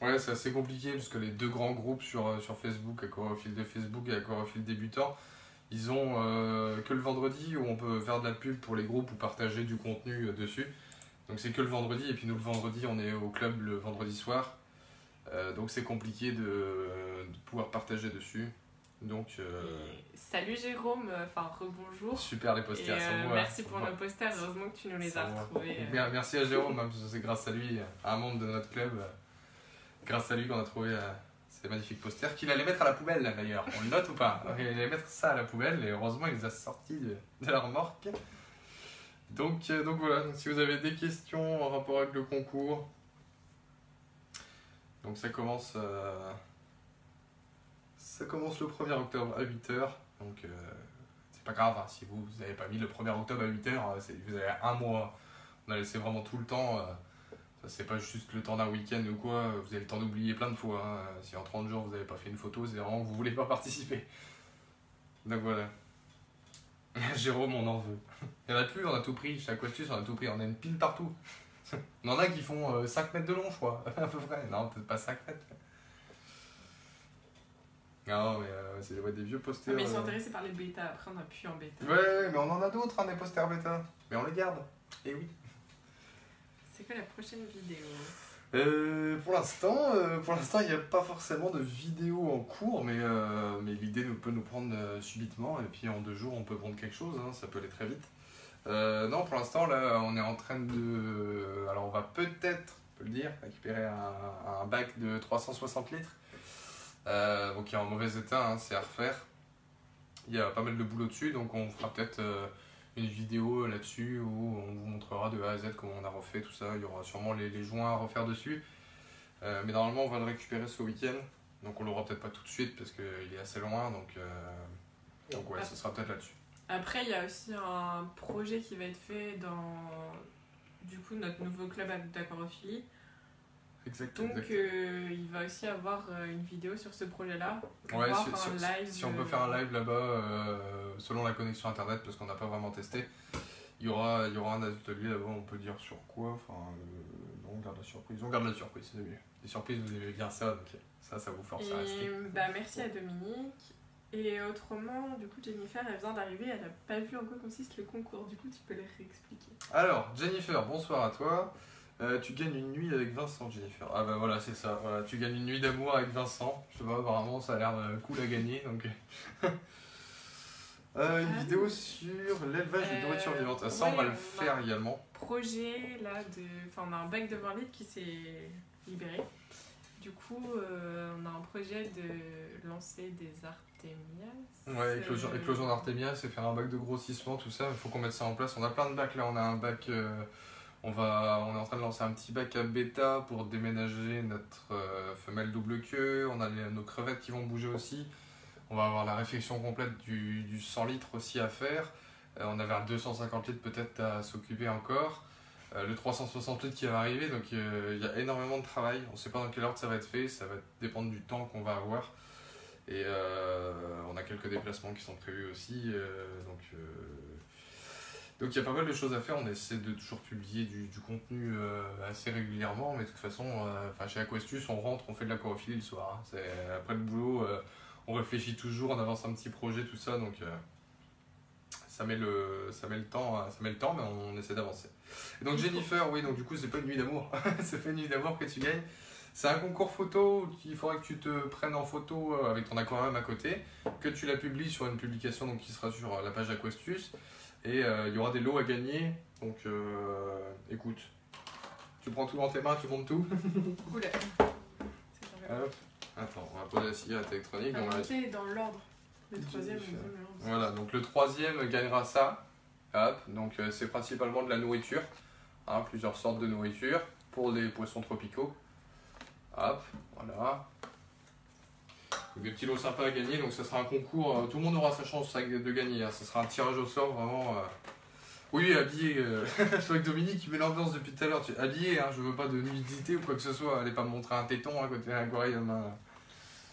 Ouais, c'est assez compliqué, parce que les deux grands groupes sur, sur Facebook, Aquariophilie de Facebook et Aquariophilie débutant, ils ont euh, que le vendredi, où on peut faire de la pub pour les groupes ou partager du contenu euh, dessus. Donc c'est que le vendredi, et puis nous, le vendredi, on est au club le vendredi soir, euh, donc c'est compliqué de, de pouvoir partager dessus. Donc, euh... salut Jérôme, enfin rebonjour. Super les posters, et, euh, moi, merci pour nos posters, heureusement que tu nous les as retrouvés. Euh... Merci à Jérôme, parce que c'est grâce à lui, à un membre de notre club, euh, grâce à lui qu'on a trouvé euh, ces magnifiques posters, qu'il allait mettre à la poubelle d'ailleurs, on le note ou pas? Il allait mettre ça à la poubelle et heureusement il les a sortis de, de la remorque. Donc, euh, donc voilà, donc, si vous avez des questions en rapport avec le concours, donc ça commence... Euh... Ça commence le premier octobre à huit heures, donc euh, c'est pas grave, hein, si vous n'avez pas mis le premier octobre à huit heures, vous avez un mois, on a laissé vraiment tout le temps, euh, ça c'est pas juste le temps d'un week-end ou quoi, vous avez le temps d'oublier plein de fois, hein, si en trente jours vous n'avez pas fait une photo, c'est vraiment que vous voulez pas participer. Donc voilà, Jérôme on en veut, il y en a plus, on a tout pris, chez Aqu'astuces on a tout pris, on a une pile partout, on en a qui font euh, cinq mètres de long je crois, à peu près, non peut-être pas cinq mètres. Non mais euh, c'est ouais, des vieux posters. Ah, mais ils sont euh... intéressés par les bêta, après on a pu en bêta. Ouais mais on en a d'autres hein, des posters bêta. Mais on les garde. Et oui. C'est quoi la prochaine vidéo? euh, Pour l'instant, euh, pour l'instant il n'y a pas forcément de vidéo en cours, mais, euh, mais l'idée nous, peut nous prendre euh, subitement et puis en deux jours on peut prendre quelque chose, hein, ça peut aller très vite. Euh, non pour l'instant là on est en train de... Alors on va peut-être, on peut le dire, récupérer un, un bac de trois cent soixante litres. Euh, donc il est en mauvais état, hein, c'est à refaire. Il y a pas mal de boulot dessus, donc on fera peut-être euh, une vidéo là-dessus où on vous montrera de A à Z comment on a refait tout ça. Il y aura sûrement les, les joints à refaire dessus, euh, mais normalement on va le récupérer ce week-end, donc on l'aura peut-être pas tout de suite parce qu'il est assez loin, donc, euh, donc ouais, ce sera peut-être là-dessus. Après il y a aussi un projet qui va être fait dans du coup notre nouveau club d'aquariophilie. Exactement. Donc euh, il va aussi avoir euh, une vidéo sur ce projet-là. Ouais, si, si, live, si on peut faire un live là-bas, euh, selon la connexion internet, parce qu'on n'a pas vraiment testé, il y aura, il y aura un atelier là-bas, on peut dire sur quoi. Enfin, euh, on garde la surprise. On garde la surprise, c'est mieux. Les surprises, vous aimez bien ça, donc ça, ça vous force et, à rester. Bah, merci à Dominique. Et autrement, du coup, Jennifer, elle vient d'arriver, elle n'a pas vu en quoi consiste le concours. Du coup, tu peux les réexpliquer. Alors, Jennifer, bonsoir à toi. Euh, tu gagnes une nuit avec Vincent, Jennifer. Ah bah voilà, c'est ça. Voilà. Tu gagnes une nuit d'amour avec Vincent. Je sais pas, apparemment, ça a l'air cool à gagner. Donc... euh, une ah, vidéo sur l'élevage euh, de nourriture vivante. Ça, ouais, on va le faire un également. Projet, là, de... Enfin, on a un bac de vingt litres qui s'est libéré. Du coup, euh, on a un projet de lancer des artémias. Ouais, éclosion, éclosion d'artémias, c'est faire un bac de grossissement, tout ça. Il faut qu'on mette ça en place. On a plein de bacs, là. On a un bac... Euh... On, va, on est en train de lancer un petit bac à bêta pour déménager notre euh, femelle double queue. On a les, nos crevettes qui vont bouger aussi. On va avoir la réflexion complète du, du cent litres aussi à faire. Euh, on a vers deux cent cinquante litres peut-être à s'occuper encore. Euh, le trois cent soixante litres qui va arriver, donc il euh, y a énormément de travail. On ne sait pas dans quelle ordre ça va être fait, ça va dépendre du temps qu'on va avoir. Et euh, on a quelques déplacements qui sont prévus aussi. Euh, donc... Euh Donc il y a pas mal de choses à faire, on essaie de toujours publier du, du contenu euh, assez régulièrement, mais de toute façon, euh, chez Aqu'astuces, on rentre, on fait de l'aquariophilie le soir. Hein. C'est, après le boulot, euh, on réfléchit toujours, on avance un petit projet, tout ça, donc euh, ça, met le, ça, met le temps, ça met le temps, mais on, on essaie d'avancer. Et donc Jennifer, oui, donc du coup, c'est pas une nuit d'amour, c'est pas une nuit d'amour que tu gagnes. C'est un concours photo, il faudra que tu te prennes en photo avec ton aquarium à côté, que tu la publies sur une publication donc, qui sera sur la page Aqu'astuces. Et euh, il y aura des lots à gagner, donc euh, écoute, tu prends tout dans tes mains, tu montes tout. Cool. Hop. Attends, on va poser la cigarette électronique. On va monter dans l'ordre. Le troisième, le deuxième, voilà, donc le troisième gagnera ça. Hop, donc euh, c'est principalement de la nourriture, hein, plusieurs sortes de nourriture pour les poissons tropicaux. Hop, voilà. Des petits lots sympas à gagner, donc ça sera un concours, tout le monde aura sa chance de gagner, hein. Ça sera un tirage au sort vraiment... Euh... Oui, habillé, euh... je suis avec Dominique qui met l'ambiance depuis tout à l'heure, tu... habillé, hein, je veux pas de nudité ou quoi que ce soit, allez pas me montrer un téton à côté d'un aquarium. Hein.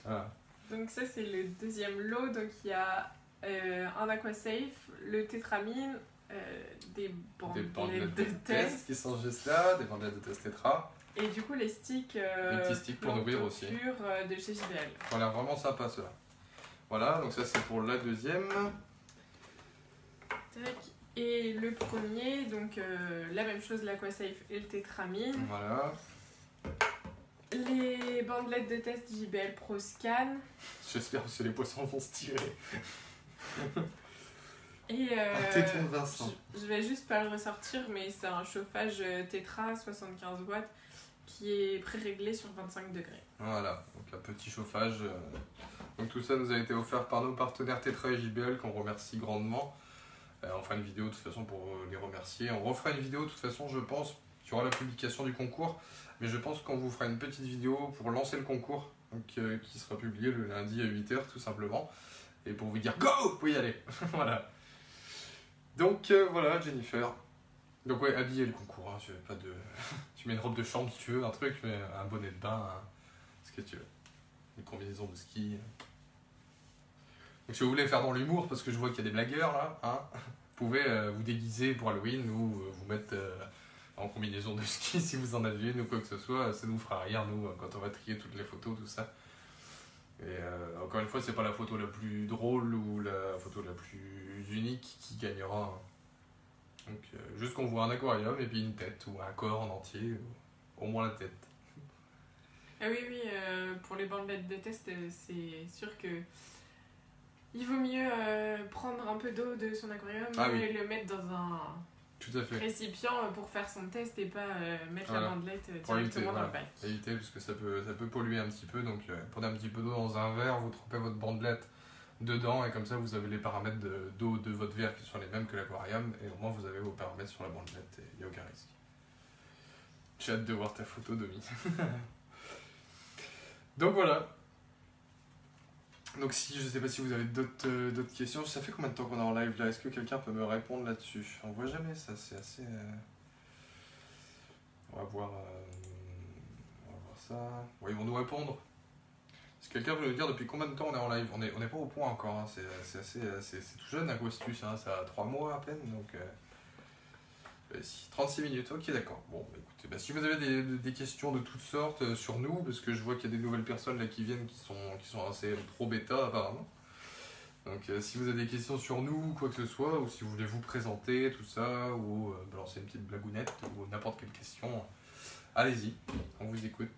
Voilà. Donc ça c'est le deuxième lot, donc il y a euh, un AquaSafe, le Tetramine, euh, des bandelettes de, de test. test qui sont juste là, des bandelettes de test Tetra. Et du coup, les sticks, euh, les petits sticks pour nourrir aussi. Pur, euh, de chez J B L. Voilà, vraiment sympa cela. Voilà, donc ça c'est pour la deuxième. Et le premier, donc euh, la même chose, l'AquaSafe et le Tetramine. Voilà. les bandelettes de test J B L Pro Scan. J'espère que les poissons vont se tirer. Et euh, Vincent. Je, je vais juste pas le ressortir, mais c'est un chauffage Tetra soixante-quinze watts qui est pré-réglé sur vingt-cinq degrés. Voilà, donc un petit chauffage. Donc tout ça nous a été offert par nos partenaires Tetra et J B L qu'on remercie grandement. Euh, on fera une vidéo de toute façon pour les remercier. On refera une vidéo de toute façon, je pense, il y aura la publication du concours, mais je pense qu'on vous fera une petite vidéo pour lancer le concours, donc, euh, qui sera publié le lundi à huit heures tout simplement, et pour vous dire go, vous pouvez y aller. Voilà. Donc euh, voilà Jennifer. Donc ouais, habillez le concours, hein. Tu, veux pas de... tu mets une robe de chambre si tu veux, un truc, mais un bonnet de bain, hein. Ce que tu veux. Une combinaison de ski. Donc si vous voulez faire dans l'humour, parce que je vois qu'il y a des blagueurs là, hein, vous pouvez euh, vous déguiser pour Halloween ou euh, vous mettre euh, en combinaison de ski si vous en avez une ou quoi que ce soit, ça nous fera rire nous quand on va trier toutes les photos, tout ça. Et euh, encore une fois, c'est pas la photo la plus drôle ou la photo la plus unique qui gagnera. Donc, euh, juste qu'on voit un aquarium et puis une tête ou un corps en entier, ou au moins la tête. Ah oui, oui, euh, pour les bandelettes de test, c'est sûr que il vaut mieux euh, prendre un peu d'eau de son aquarium ah, et oui. le mettre dans un Tout à fait. récipient pour faire son test et pas euh, mettre voilà. la bandelette directement éviter, dans voilà. le bac. Éviter parce que ça peut, ça peut polluer un petit peu, donc euh, prenez un petit peu d'eau dans un verre, vous trempez votre bandelette dedans et comme ça vous avez les paramètres d'eau de, de votre verre qui sont les mêmes que l'aquarium et au moins vous avez vos paramètres sur la bandelette et il n'y a aucun risque. J'ai hâte de voir ta photo, Domi. Donc voilà. Donc si, je sais pas si vous avez d'autres euh, d'autres questions. Ça fait combien de temps qu'on est en live là? Est-ce que quelqu'un peut me répondre là-dessus? On voit jamais ça, c'est assez... Euh... On va voir... Euh... On va voir ça... Oui, ils vont nous répondre. Est-ce que quelqu'un peut nous dire depuis combien de temps on est en live? On n'est on est pas au point encore, hein. C'est assez... C'est tout jeune, Aqu'astuces, hein. Ça a trois mois à peine, donc... Euh... trente-six minutes, ok d'accord. Bon bah écoutez, bah, si vous avez des, des questions de toutes sortes euh, sur nous, parce que je vois qu'il y a des nouvelles personnes là qui viennent qui sont, qui sont assez pro bêta apparemment. Donc euh, si vous avez des questions sur nous, quoi que ce soit, ou si vous voulez vous présenter, tout ça, ou euh, balancer une petite blagounette, ou n'importe quelle question, allez-y, on vous écoute.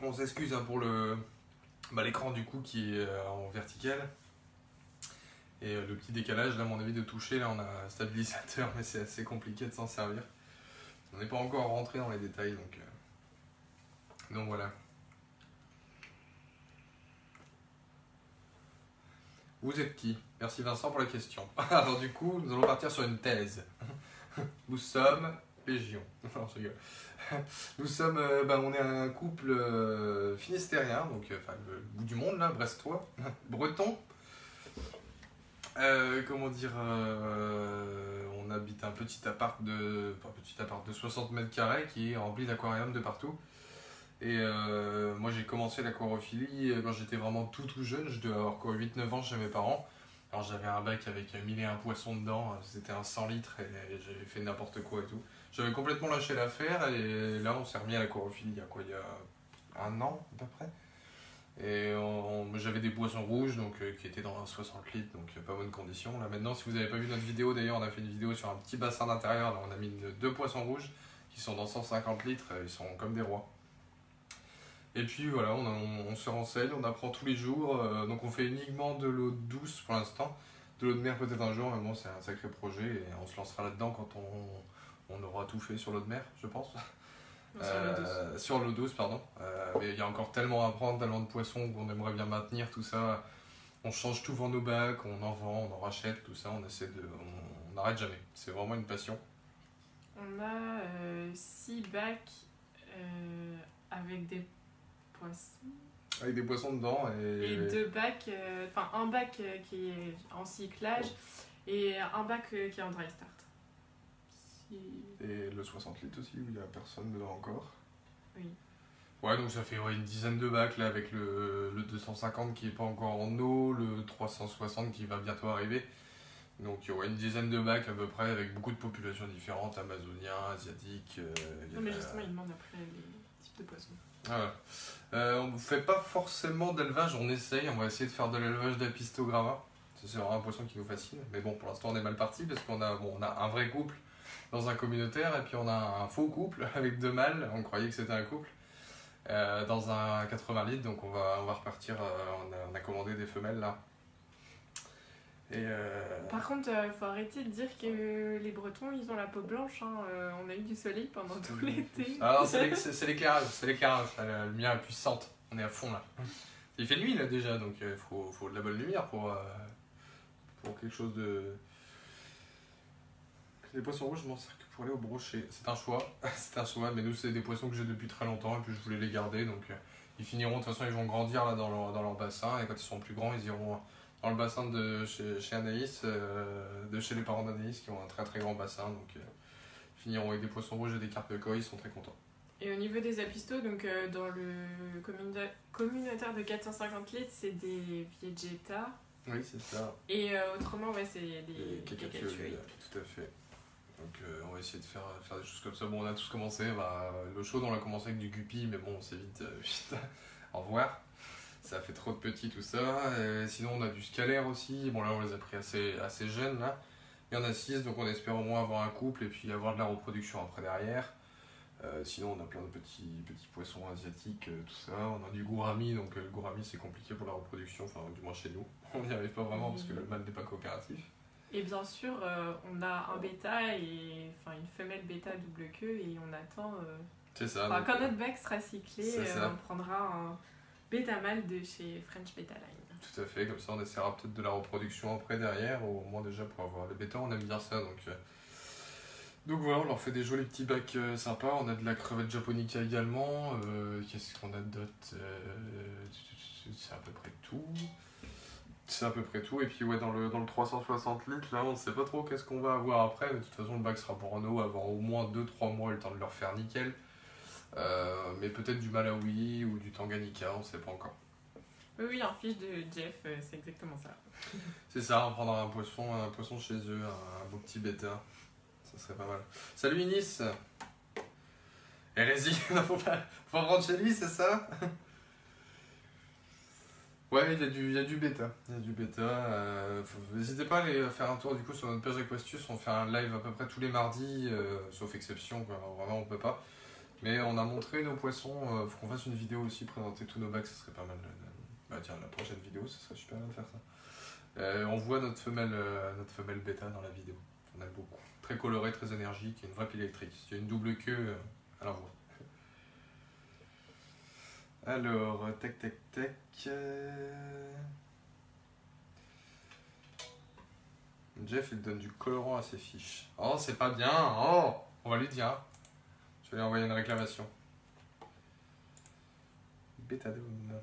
On s'excuse hein, pour le bah, l'écran du coup qui est euh, en vertical. Et le petit décalage, là, à mon avis, de toucher, là, on a un stabilisateur, mais c'est assez compliqué de s'en servir. On n'est pas encore rentré dans les détails, donc... Euh... Donc, voilà. Vous êtes qui? Merci Vincent pour la question. Alors, du coup, nous allons partir sur une thèse. Nous sommes... Pégion. Non, je rigole. Nous sommes... Euh, bah, on est un couple euh, finistérien, donc, euh, le bout du monde, là, brestois, breton. Euh, comment dire, euh, on habite un petit appart de, enfin, petit appart de soixante mètres carrés qui est rempli d'aquariums de partout. Et euh, moi j'ai commencé l'aquariophilie quand j'étais vraiment tout tout jeune, je devais avoir quoi huit neuf ans chez mes parents. Alors j'avais un bac avec mille et un poissons dedans, c'était un cent litres et j'avais fait n'importe quoi et tout. J'avais complètement lâché l'affaire et là on s'est remis à l'aquariophilie il y a quoi, il y a un an à peu près. Et j'avais des poissons rouges donc, euh, qui étaient dans un soixante litres, donc euh, pas bonne condition. Là maintenant, si vous n'avez pas vu notre vidéo, d'ailleurs on a fait une vidéo sur un petit bassin d'intérieur, là on a mis une, deux poissons rouges qui sont dans cent cinquante litres, euh, ils sont comme des rois. Et puis voilà, on, on, on se renseigne, on apprend tous les jours, euh, donc on fait uniquement de l'eau douce pour l'instant, de l'eau de mer peut-être un jour, mais bon c'est un sacré projet et on se lancera là-dedans quand on, on aura tout fait sur l'eau de mer, je pense. Euh, sur l'eau douce, pardon. Euh, mais il y a encore tellement à apprendre, tellement de poissons qu'on aimerait bien maintenir, tout ça. On change tout dans nos bacs, on en vend, on en rachète, tout ça. On essaie de, on n'arrête jamais. C'est vraiment une passion. On a six bacs euh, avec des poissons. Avec des poissons dedans et. Et deux bacs, enfin euh, un bac qui est en cyclage et un bac qui est en dry start. Et le soixante litres aussi, où il n'y a personne dedans encore. Oui. Ouais, donc ça fait ouais, une dizaine de bacs, là, avec le, le deux cent cinquante qui n'est pas encore en eau, le trois cent soixante qui va bientôt arriver. Donc, ouais, une dizaine de bacs à peu près, avec beaucoup de populations différentes, amazoniens, asiatiques... Euh, non, mais justement, ils demandent après les types de poissons. Ah ouais. Euh, on ne fait pas forcément d'élevage, on essaye, on va essayer de faire de l'élevage d'apistogramma. C'est vraiment un poisson qui nous fascine, mais bon, pour l'instant, on est mal parti, parce qu'on a, bon, on a un vrai couple. dans un communautaire, et puis on a un faux couple avec deux mâles, on croyait que c'était un couple, euh, dans un quatre-vingts litres, donc on va, on va repartir, euh, on, a, on a commandé des femelles là. Et euh... Par contre, il euh, faut arrêter de dire que les Bretons, ils ont la peau blanche, hein. euh, on a eu du soleil pendant tout l'été. Ah non, c'est l'éclairage, c'est l'éclairage, la lumière est puissante, on est à fond là. Il fait nuit là déjà, donc il euh, faut, faut de la bonne lumière pour, euh, pour quelque chose de... Les poissons rouges, je m'en sers que pour aller au brochet, c'est un choix, c'est un choix, mais nous c'est des poissons que j'ai depuis très longtemps et puis je voulais les garder, donc euh, ils finiront, de toute façon ils vont grandir là dans leur, dans leur bassin, et quand ils seront plus grands, ils iront... dans le bassin de chez, chez Anaïs, euh, de chez les parents d'Anaïs qui ont un très très grand bassin, donc euh, ils finiront avec des poissons rouges et des carpes de koi, ils sont très contents. Et au niveau des apistos, donc euh, dans le communa communautaire de quatre cent cinquante litres, c'est des Viegeta. Oui, c'est ça. Et euh, autrement, ouais, c'est des Cacatuae. Tout à fait. Donc euh, on va essayer de faire, faire des choses comme ça. Bon, on a tous commencé, bah, l'eau chaude, on l'a commencé avec du guppy, mais bon, c'est vite, euh, vite. Au revoir. Ça fait trop de petits tout ça, et sinon on a du scalaire aussi, bon là on les a pris assez, assez jeunes là, il y en a six, donc on espère au moins avoir un couple et puis avoir de la reproduction après derrière. Euh, sinon on a plein de petits, petits poissons asiatiques, euh, tout ça, on a du gourami, donc euh, le gourami c'est compliqué pour la reproduction, enfin du moins chez nous, on n'y arrive pas vraiment parce que le mâle n'est pas coopératif. Et bien sûr euh, on a un bêta, et enfin une femelle bêta double queue, et on attend, euh... c'est ça, enfin, donc, quand notre bec sera cyclé, euh, on prendra un... Bêta mâle de chez French Betta Line. Tout à fait, comme ça on essaiera peut-être de la reproduction après derrière, ou au moins déjà pour avoir les bêta, on aime bien ça. Donc, euh... donc voilà, on leur fait des jolis petits bacs euh, sympas, on a de la crevette japonica également, euh, qu'est-ce qu'on a d'autre, euh... c'est à peu près tout. C'est à peu près tout, et puis ouais, dans le, dans le trois cent soixante litres, là on ne sait pas trop qu'est-ce qu'on va avoir après, mais de toute façon le bac sera pour en eau avant au moins deux trois mois, le temps de leur faire nickel. Euh, mais peut-être du Malawi ou du Tanganyika, on ne sait pas encore. Oui, oui, un fiche de Jeff, c'est exactement ça. C'est ça, on prendra un poisson, un poisson chez eux, un, un beau petit bêta. Ça serait pas mal. Salut Nice. Hérésie, il faut pas prendre chez lui, c'est ça? Ouais, il y a du, il y a du bêta. Il y a du bêta. Euh, N'hésitez pas à aller faire un tour du coup sur notre page Aqu'astuces. On fait un live à peu près tous les mardis, euh, sauf exception, quoi. Vraiment on peut pas. Mais on a montré nos poissons, euh, faut qu'on fasse une vidéo aussi, présenter tous nos bacs, ça serait pas mal. Bah tiens, la prochaine vidéo, ça serait super bien de faire ça. Euh, on voit notre femelle, euh, notre femelle bêta dans la vidéo, on aime beaucoup. Très colorée, très énergique, une vraie pile électrique. Si tu as une double queue, euh, alors voilà. Alors, tac tac tac... Euh... Jeff, il donne du colorant à ses fiches. Oh, c'est pas bien, oh, on va lui dire. Je vais lui envoyer une réclamation. Bétadone.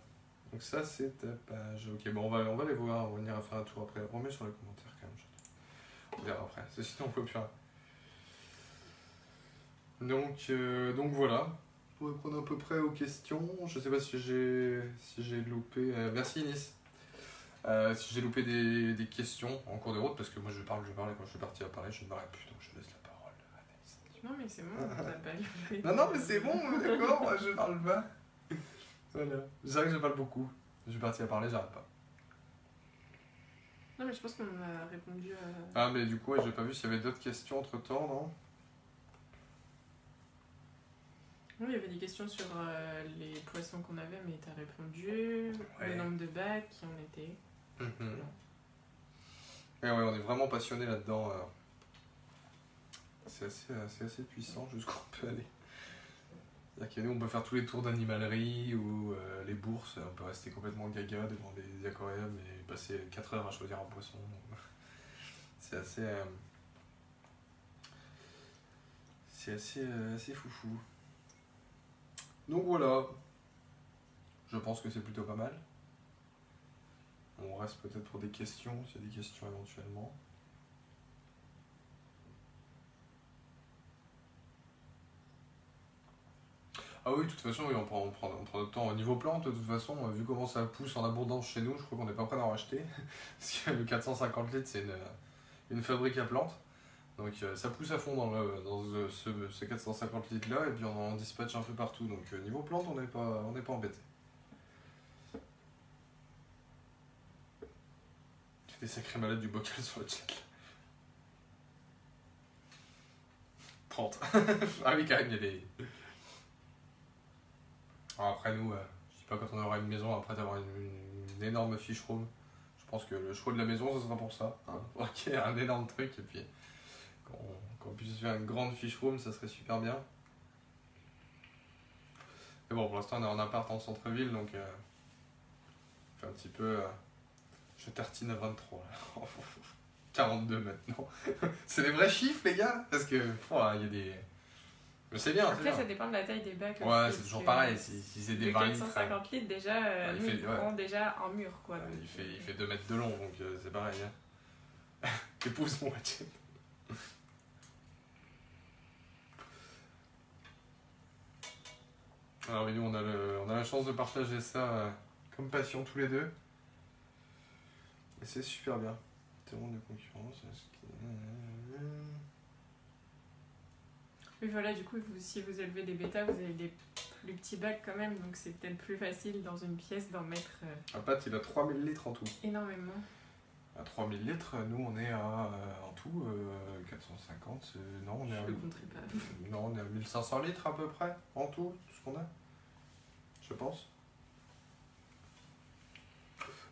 Donc ça c'est ta page. Ok, bon on va, on va les voir, on ira faire un tour après. Remets sur les commentaires quand même. On verra après. Sinon on peut plus rien. Donc, euh, donc voilà. Pour répondre à peu près aux questions. Je sais pas si j'ai si j'ai loupé. Euh, merci Inès. Euh, si j'ai loupé des, des questions en cours de route, parce que moi je parle, je parle, et quand je suis parti à parler, je ne m'arrête plus, donc je laisse la parole. Non mais c'est bon, on n'a pas loupé. Non, non mais c'est bon, d'accord, moi je parle pas. Voilà, c'est vrai que je parle beaucoup. Je suis parti à parler, j'arrête pas. Non mais je pense qu'on a répondu à... Ah mais du coup, ouais, j'ai pas vu s'il y avait d'autres questions entre temps, non? Oui, il y avait des questions sur euh, les poissons qu'on avait, mais t'as répondu, ouais. Le nombre de bacs, qui en était. Mm -hmm. Et ouais, on est vraiment passionnés là-dedans. Euh... C'est assez, assez, assez puissant jusqu'où on peut aller. C'est-à-dire que nous on peut faire tous les tours d'animalerie ou euh, les bourses, on peut rester complètement gaga devant des aquariums et passer quatre heures à choisir un poisson. C'est assez... Euh... C'est assez, euh, assez foufou. Donc voilà. Je pense que c'est plutôt pas mal. On reste peut-être pour des questions, s'il y a des questions éventuellement. Ah oui, de toute façon, oui, on, prend, on, prend, on prend notre temps. Au niveau plante, de toute façon, vu comment ça pousse en abondance chez nous, je crois qu'on n'est pas prêt d'en racheter. Parce que le quatre cent cinquante litres, c'est une, une fabrique à plantes. Donc euh, ça pousse à fond dans, le, dans ce, ce, ce quatre cent cinquante litres-là, et puis on en dispatche un peu partout. Donc euh, niveau plante, on n'est pas, pas embêté. J'ai des sacrés malades du bocal sur le chat. trente. Ah oui, quand même, il y a des... Alors après, nous, euh, je dis pas quand on aura une maison, après d'avoir une, une, une énorme fiche room. Je pense que le choix de la maison, ce sera pour ça. Hein. Ok, un énorme truc, et puis qu'on qu'on puisse faire une grande fiche room, ça serait super bien. Mais bon, pour l'instant, on est en appart en centre-ville, donc euh, on fait un petit peu... Euh, je tartine à vingt-trois, là. quarante-deux maintenant. C'est des vrais chiffres, les gars, parce que il y a des... Mais c'est bien. Après, ça dépend de la taille des bacs. Ouais, c'est toujours pareil. Si, si c'est des quatre cent cinquante litres, déjà, euh, ouais, lui, il fait, ouais. prend déjà un mur, quoi. Ouais, donc, il, fait, euh... il fait deux mètres de long, donc euh, c'est pareil. Hein. Les poussons, Watchet. Alors oui, nous, on a, le, on a la chance de partager ça euh, comme passion, tous les deux. Et c'est super bien. Terrain de concurrence. Oui, voilà, du coup, vous, si vous élevez des bêtas, vous avez des plus petits bacs quand même, donc c'est peut-être plus facile dans une pièce d'en mettre... Euh... Ah, Pat, il a trois mille litres en tout. Énormément. À trois mille litres, nous, on est à, euh, en tout, euh, quatre cent cinquante, euh, non, on est à... Je ne compterai pas. Non, on est à mille cinq cents litres à peu près, en tout, tout ce qu'on a, je pense.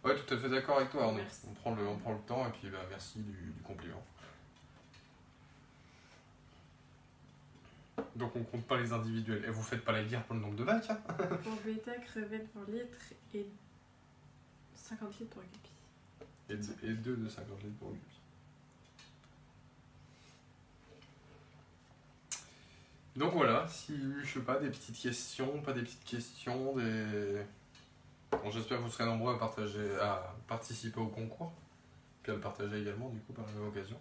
Ouais, tout à fait d'accord avec toi, on, on, prend le, on prend le temps, et puis bah, merci du, du compliment. Donc on compte pas les individuels. Et vous faites pas la guerre pour le nombre de bacs, hein. Pour bêta, crevettes pour litre et cinquante litres pour guppy. Et, et deux de cinquante litres pour guppy. Donc voilà, si je sais pas, des petites questions, pas des petites questions, des... Bon, j'espère que vous serez nombreux à, partager, à participer au concours, puis à le partager également du coup par la même occasion.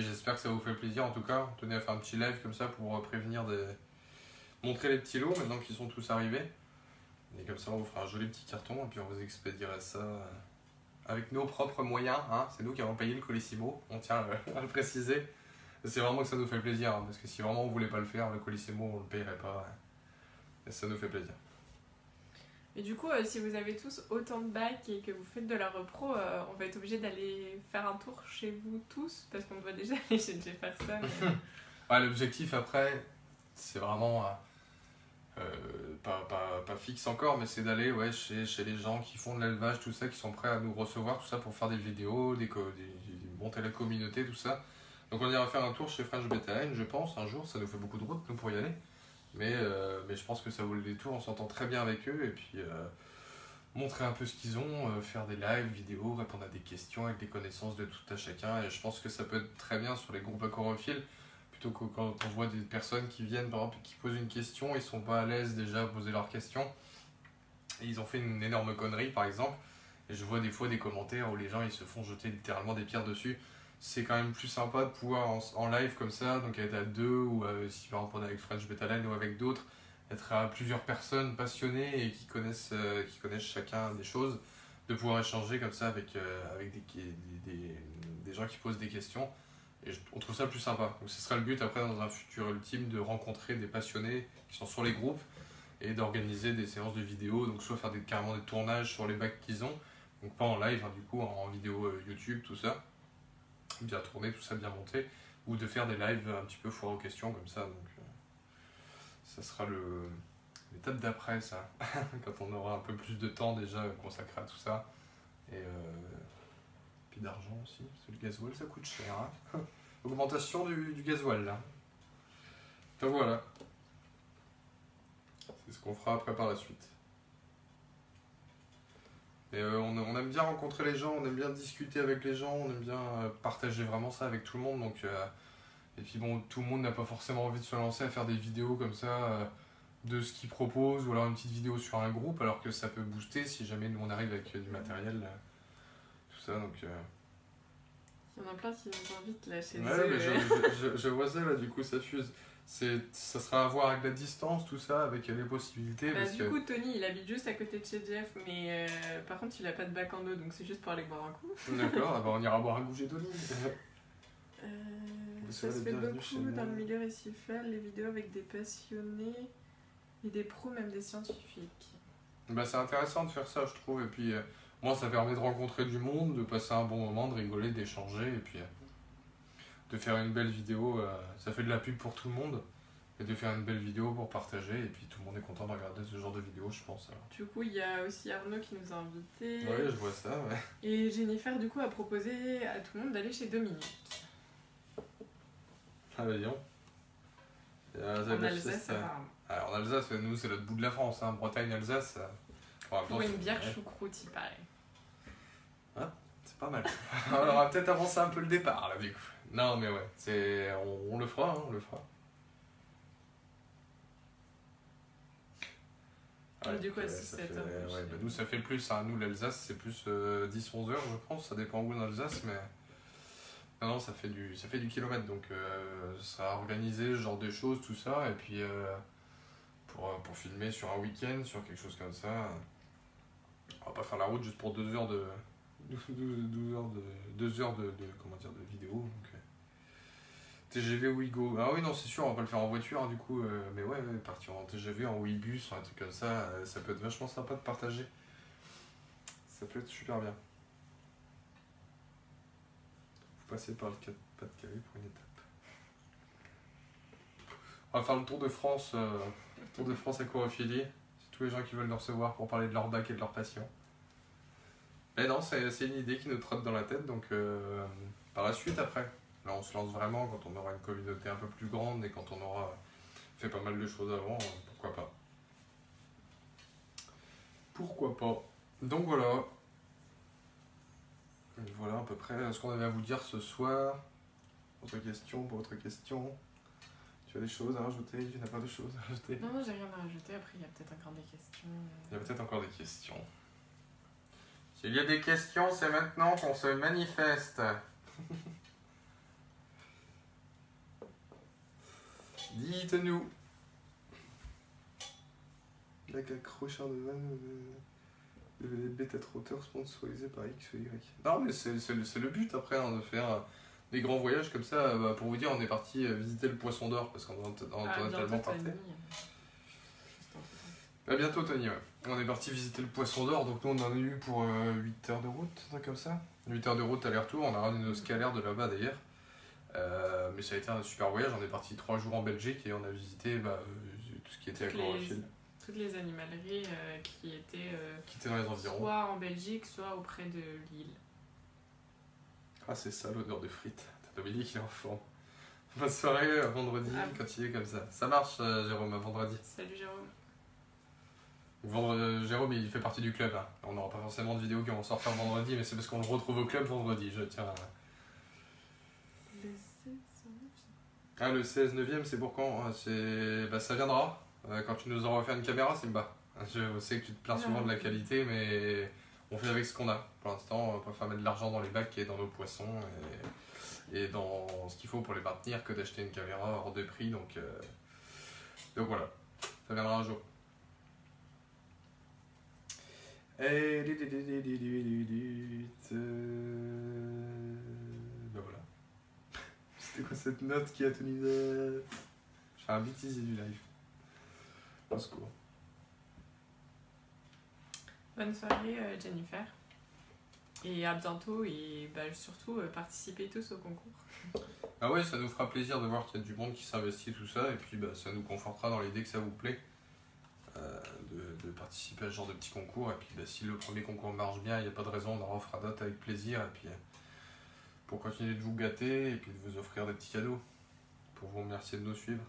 J'espère que ça vous fait plaisir. En tout cas, tenez à faire un petit live comme ça pour prévenir des... montrer les petits lots maintenant qu'ils sont tous arrivés. Et comme ça, on vous fera un joli petit carton et puis on vous expédiera ça avec nos propres moyens. Hein. C'est nous qui avons payé le Colissimo, on tient à le préciser. C'est vraiment que ça nous fait plaisir, hein, parce que si vraiment on voulait pas le faire, le Colissimo, on le payerait pas. Hein. Et ça nous fait plaisir. Et du coup, euh, si vous avez tous autant de bacs et que vous faites de la repro, euh, on va être obligé d'aller faire un tour chez vous tous, parce qu'on doit déjà aller chez Jefferson. Mais... ouais, l'objectif après, c'est vraiment, euh, pas, pas, pas fixe encore, mais c'est d'aller ouais, chez, chez les gens qui font de l'élevage, tout ça, qui sont prêts à nous recevoir, tout ça, pour faire des vidéos, des, des, des monter la communauté, tout ça. Donc on ira faire un tour chez French Betta Line, je pense, un jour, ça nous fait beaucoup de route, nous, pour y aller. Mais, euh, mais je pense que ça vaut le détour, on s'entend très bien avec eux, et puis euh, montrer un peu ce qu'ils ont, euh, faire des lives, vidéos, répondre à des questions avec des connaissances de tout à chacun, et je pense que ça peut être très bien sur les groupes aquariophiles, plutôt que quand on voit des personnes qui viennent, par exemple, qui posent une question, ils sont pas à l'aise déjà à poser leurs questions, et ils ont fait une énorme connerie par exemple, et je vois des fois des commentaires où les gens ils se font jeter littéralement des pierres dessus. C'est quand même plus sympa de pouvoir en, en live comme ça, donc être à deux, ou euh, si par exemple on est avec French Betta Line ou avec d'autres, être à plusieurs personnes passionnées et qui connaissent, euh, qui connaissent chacun des choses, de pouvoir échanger comme ça avec, euh, avec des, des, des, des gens qui posent des questions, et je, on trouve ça plus sympa. Donc ce sera le but après dans un futur ultime de rencontrer des passionnés qui sont sur les groupes et d'organiser des séances de vidéos, donc soit faire des, carrément des tournages sur les bacs qu'ils ont, donc pas en live hein, du coup, en, en vidéo euh, YouTube, tout ça. Bien tourné, tout ça bien monté, ou de faire des lives un petit peu foire aux questions comme ça. Donc, euh, ça sera l'étape d'après, ça, quand on aura un peu plus de temps déjà consacré à tout ça. Et euh, puis d'argent aussi, parce que le gasoil ça coûte cher. Hein. Augmentation du, du gasoil là. Donc voilà, c'est ce qu'on fera après par la suite. Et euh, on, on aime bien rencontrer les gens, on aime bien discuter avec les gens, on aime bien euh, partager vraiment ça avec tout le monde. Donc, euh, et puis bon, tout le monde n'a pas forcément envie de se lancer à faire des vidéos comme ça, euh, de ce qu'ils proposent, ou alors une petite vidéo sur un groupe, alors que ça peut booster si jamais nous on arrive avec euh, du matériel, euh, tout ça. Donc, euh... il y en a plein qui ont envie de lâcher. Ouais, mais je, je, je vois ça là, du coup ça fuse. Ça sera à voir avec la distance, tout ça, avec les possibilités. Bah, parce du que... coup, Tony, il habite juste à côté de chez Jeff, mais euh, par contre, il n'a pas de bac en eau, donc c'est juste pour aller boire un coup. D'accord, bah, on ira boire un coup chez Tony. euh, ça se fait beaucoup dans le milieu récifal, les vidéos avec des passionnés et des pros, même des scientifiques. Bah, c'est intéressant de faire ça, je trouve. Et puis, euh, moi, ça permet de rencontrer du monde, de passer un bon moment, de rigoler, d'échanger, et puis... Euh... de faire une belle vidéo, euh, ça fait de la pub pour tout le monde, et de faire une belle vidéo pour partager, et puis tout le monde est content de regarder ce genre de vidéo, je pense. Alors. Du coup, il y a aussi Arnaud qui nous a invités. Ouais, je vois ça, ouais. Et Jennifer, du coup, a proposé à tout le monde d'aller chez Dominique. Ah bah disons. En Alsace, ça... Alors en Alsace, nous, c'est l'autre bout de la France, hein. Bretagne, Alsace. Pour bon, une bière choucroute, il paraît. Ah, c'est pas mal. Alors, on aura peut-être avancé un peu le départ, là, du coup. Non, mais ouais, c'est... On, on le fera, hein, on le fera. Ouais, du coup, à six sept heures. Ouais, ouais, bah, nous, ça fait plus, hein. Nous, l'Alsace, c'est plus euh, dix onze heures, je pense. Ça dépend où en Alsace, mais... Non, non, ça fait du, ça fait du kilomètre, donc euh, ça a organisé ce genre de choses, tout ça, et puis euh, pour, pour filmer sur un week-end, sur quelque chose comme ça, on va pas faire la route juste pour deux heures de, douze heures de, deux heures de, de, comment dire, de vidéo, donc, euh, T G V ou Ouigo, ah oui, non, c'est sûr, on va pas le faire en voiture, hein, du coup, euh, mais ouais, ouais, partir en T G V, en Ouibus, un truc comme ça, euh, ça peut être vachement sympa de partager, ça peut être super bien. Passer par le Pas-de-Calais pour une étape. On va faire le tour de France, euh, tour de France aquariophilie. C'est tous les gens qui veulent nous recevoir pour parler de leur bac et de leur passion. Mais non, c'est une idée qui nous trotte dans la tête, donc euh, par la suite après. Là, on se lance vraiment quand on aura une communauté un peu plus grande et quand on aura fait pas mal de choses avant, pourquoi pas. Pourquoi pas. Donc voilà. Voilà à peu près ce qu'on avait à vous dire ce soir. Autre question, pas autre question. Tu as des choses à rajouter? Tu n'as pas de choses à rajouter? Non, non, j'ai rien à rajouter. Après, il y a peut-être encore des questions. Il y a peut-être encore des questions. S'il y a des questions, c'est maintenant qu'on se manifeste. Dites-nous. Là, quel crochard de vanne. Les bêta trotteurs sponsorisés par X ou Y. Non, mais c'est le, le but après, hein, de faire des grands voyages comme ça. Bah, pour vous dire, on est parti visiter le Poisson d'Or parce qu'on en ah, a tellement parti. À bientôt, Tony. Ouais. On est parti visiter le Poisson d'Or, donc nous on en a eu pour euh, huit heures de route, un truc comme ça. huit heures de route aller-retour, on a ramené nos scalaires de là-bas d'ailleurs. Euh, mais ça a été un super voyage. On est parti trois jours en Belgique et on a visité bah, euh, tout ce qui était aquariophilie. Toutes les animaleries euh, qui étaient euh, qui étaient dans les environs, soit en Belgique, soit auprès de Lille. Ah, c'est ça l'odeur de frites. T'as oublié qu'il est en forme. Bonne soirée, à vendredi, ah, quand il est comme ça. Ça marche, euh, Jérôme, à vendredi. Salut, Jérôme. Vendredi, Jérôme, il fait partie du club. Hein. On n'aura pas forcément de vidéos qui vont sortir vendredi, mais c'est parce qu'on le retrouve au club vendredi. Je tiens à... Le seize neuvième. Ah, le seize neuvième, c'est pour quand? Bah, ça viendra. Quand tu nous auras offert une caméra, Simba. Je sais que tu te plains souvent de la qualité, mais on fait avec ce qu'on a. Pour l'instant, on préfère mettre de l'argent dans les bacs et dans nos poissons et, et dans ce qu'il faut pour les maintenir que d'acheter une caméra hors de prix. Donc, euh... donc voilà, ça viendra un jour. Et... Ben voilà. C'était quoi cette note qui a tenu de... Je fais un bit easy du live. Bonne soirée euh, Jennifer, et à bientôt, et bah, surtout euh, participez tous au concours. Ah ouais, ça nous fera plaisir de voir qu'il y a du monde qui s'investit, tout ça, et puis bah, ça nous confortera dans l'idée que ça vous plaît euh, de, de participer à ce genre de petit concours, et puis bah, si le premier concours marche bien, il n'y a pas de raison, on en offre d'autres avec plaisir, et puis euh, pour continuer de vous gâter, et puis de vous offrir des petits cadeaux, pour vous remercier de nous suivre.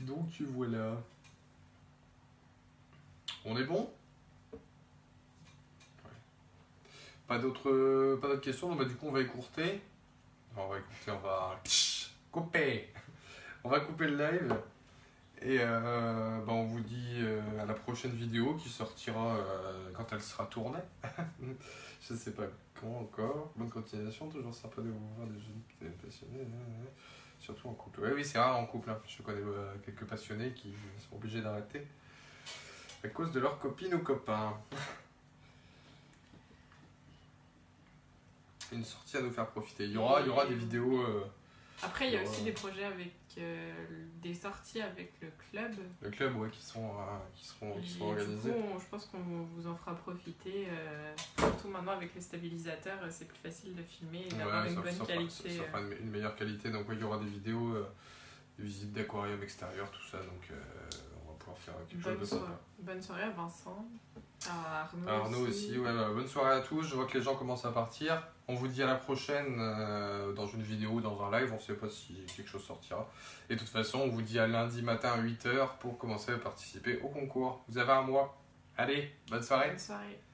Donc voilà. On est bon? Ouais. Pas d'autres pas d'autres questions, donc bah, du coup on va écourter. Enfin, on va écourter, on va couper. On va couper le live. Et euh, bah, on vous dit euh, à la prochaine vidéo qui sortira euh, quand elle sera tournée. Je sais pas quand encore. Bonne continuation, toujours sympa de vous voir, des jeunes qui étaient passionnés. Surtout en couple. Oui, oui, c'est rare en couple. Hein. Je connais euh, quelques passionnés qui sont obligés d'arrêter à cause de leurs copines ou copains. Une sortie à nous faire profiter. Il y aura, il y aura des vidéos euh, Après, il y a aussi euh... des projets avec euh, des sorties avec le club. Le club, ouais, qui sont, euh, qui seront, qui seront organisés. Du coup, on, je pense qu'on vous en fera profiter. Euh, surtout maintenant avec les stabilisateurs, c'est plus facile de filmer et d'avoir ouais, une bonne qualité. Ça fera une, une meilleure qualité. Donc, ouais, il y aura des vidéos, euh, des visites d'aquarium extérieur, tout ça. Donc, euh, on va pouvoir faire quelque bonne chose de sympa. Soir. Bonne soirée à Vincent, à Arnaud, à Arnaud aussi. aussi ouais, bah, bonne soirée à tous. Je vois que les gens commencent à partir. On vous dit à la prochaine euh, dans une vidéo ou dans un live, on ne sait pas si quelque chose sortira. Et de toute façon, on vous dit à lundi matin à huit heures pour commencer à participer au concours. Vous avez un mois. Allez, bonne soirée. Bonne soirée.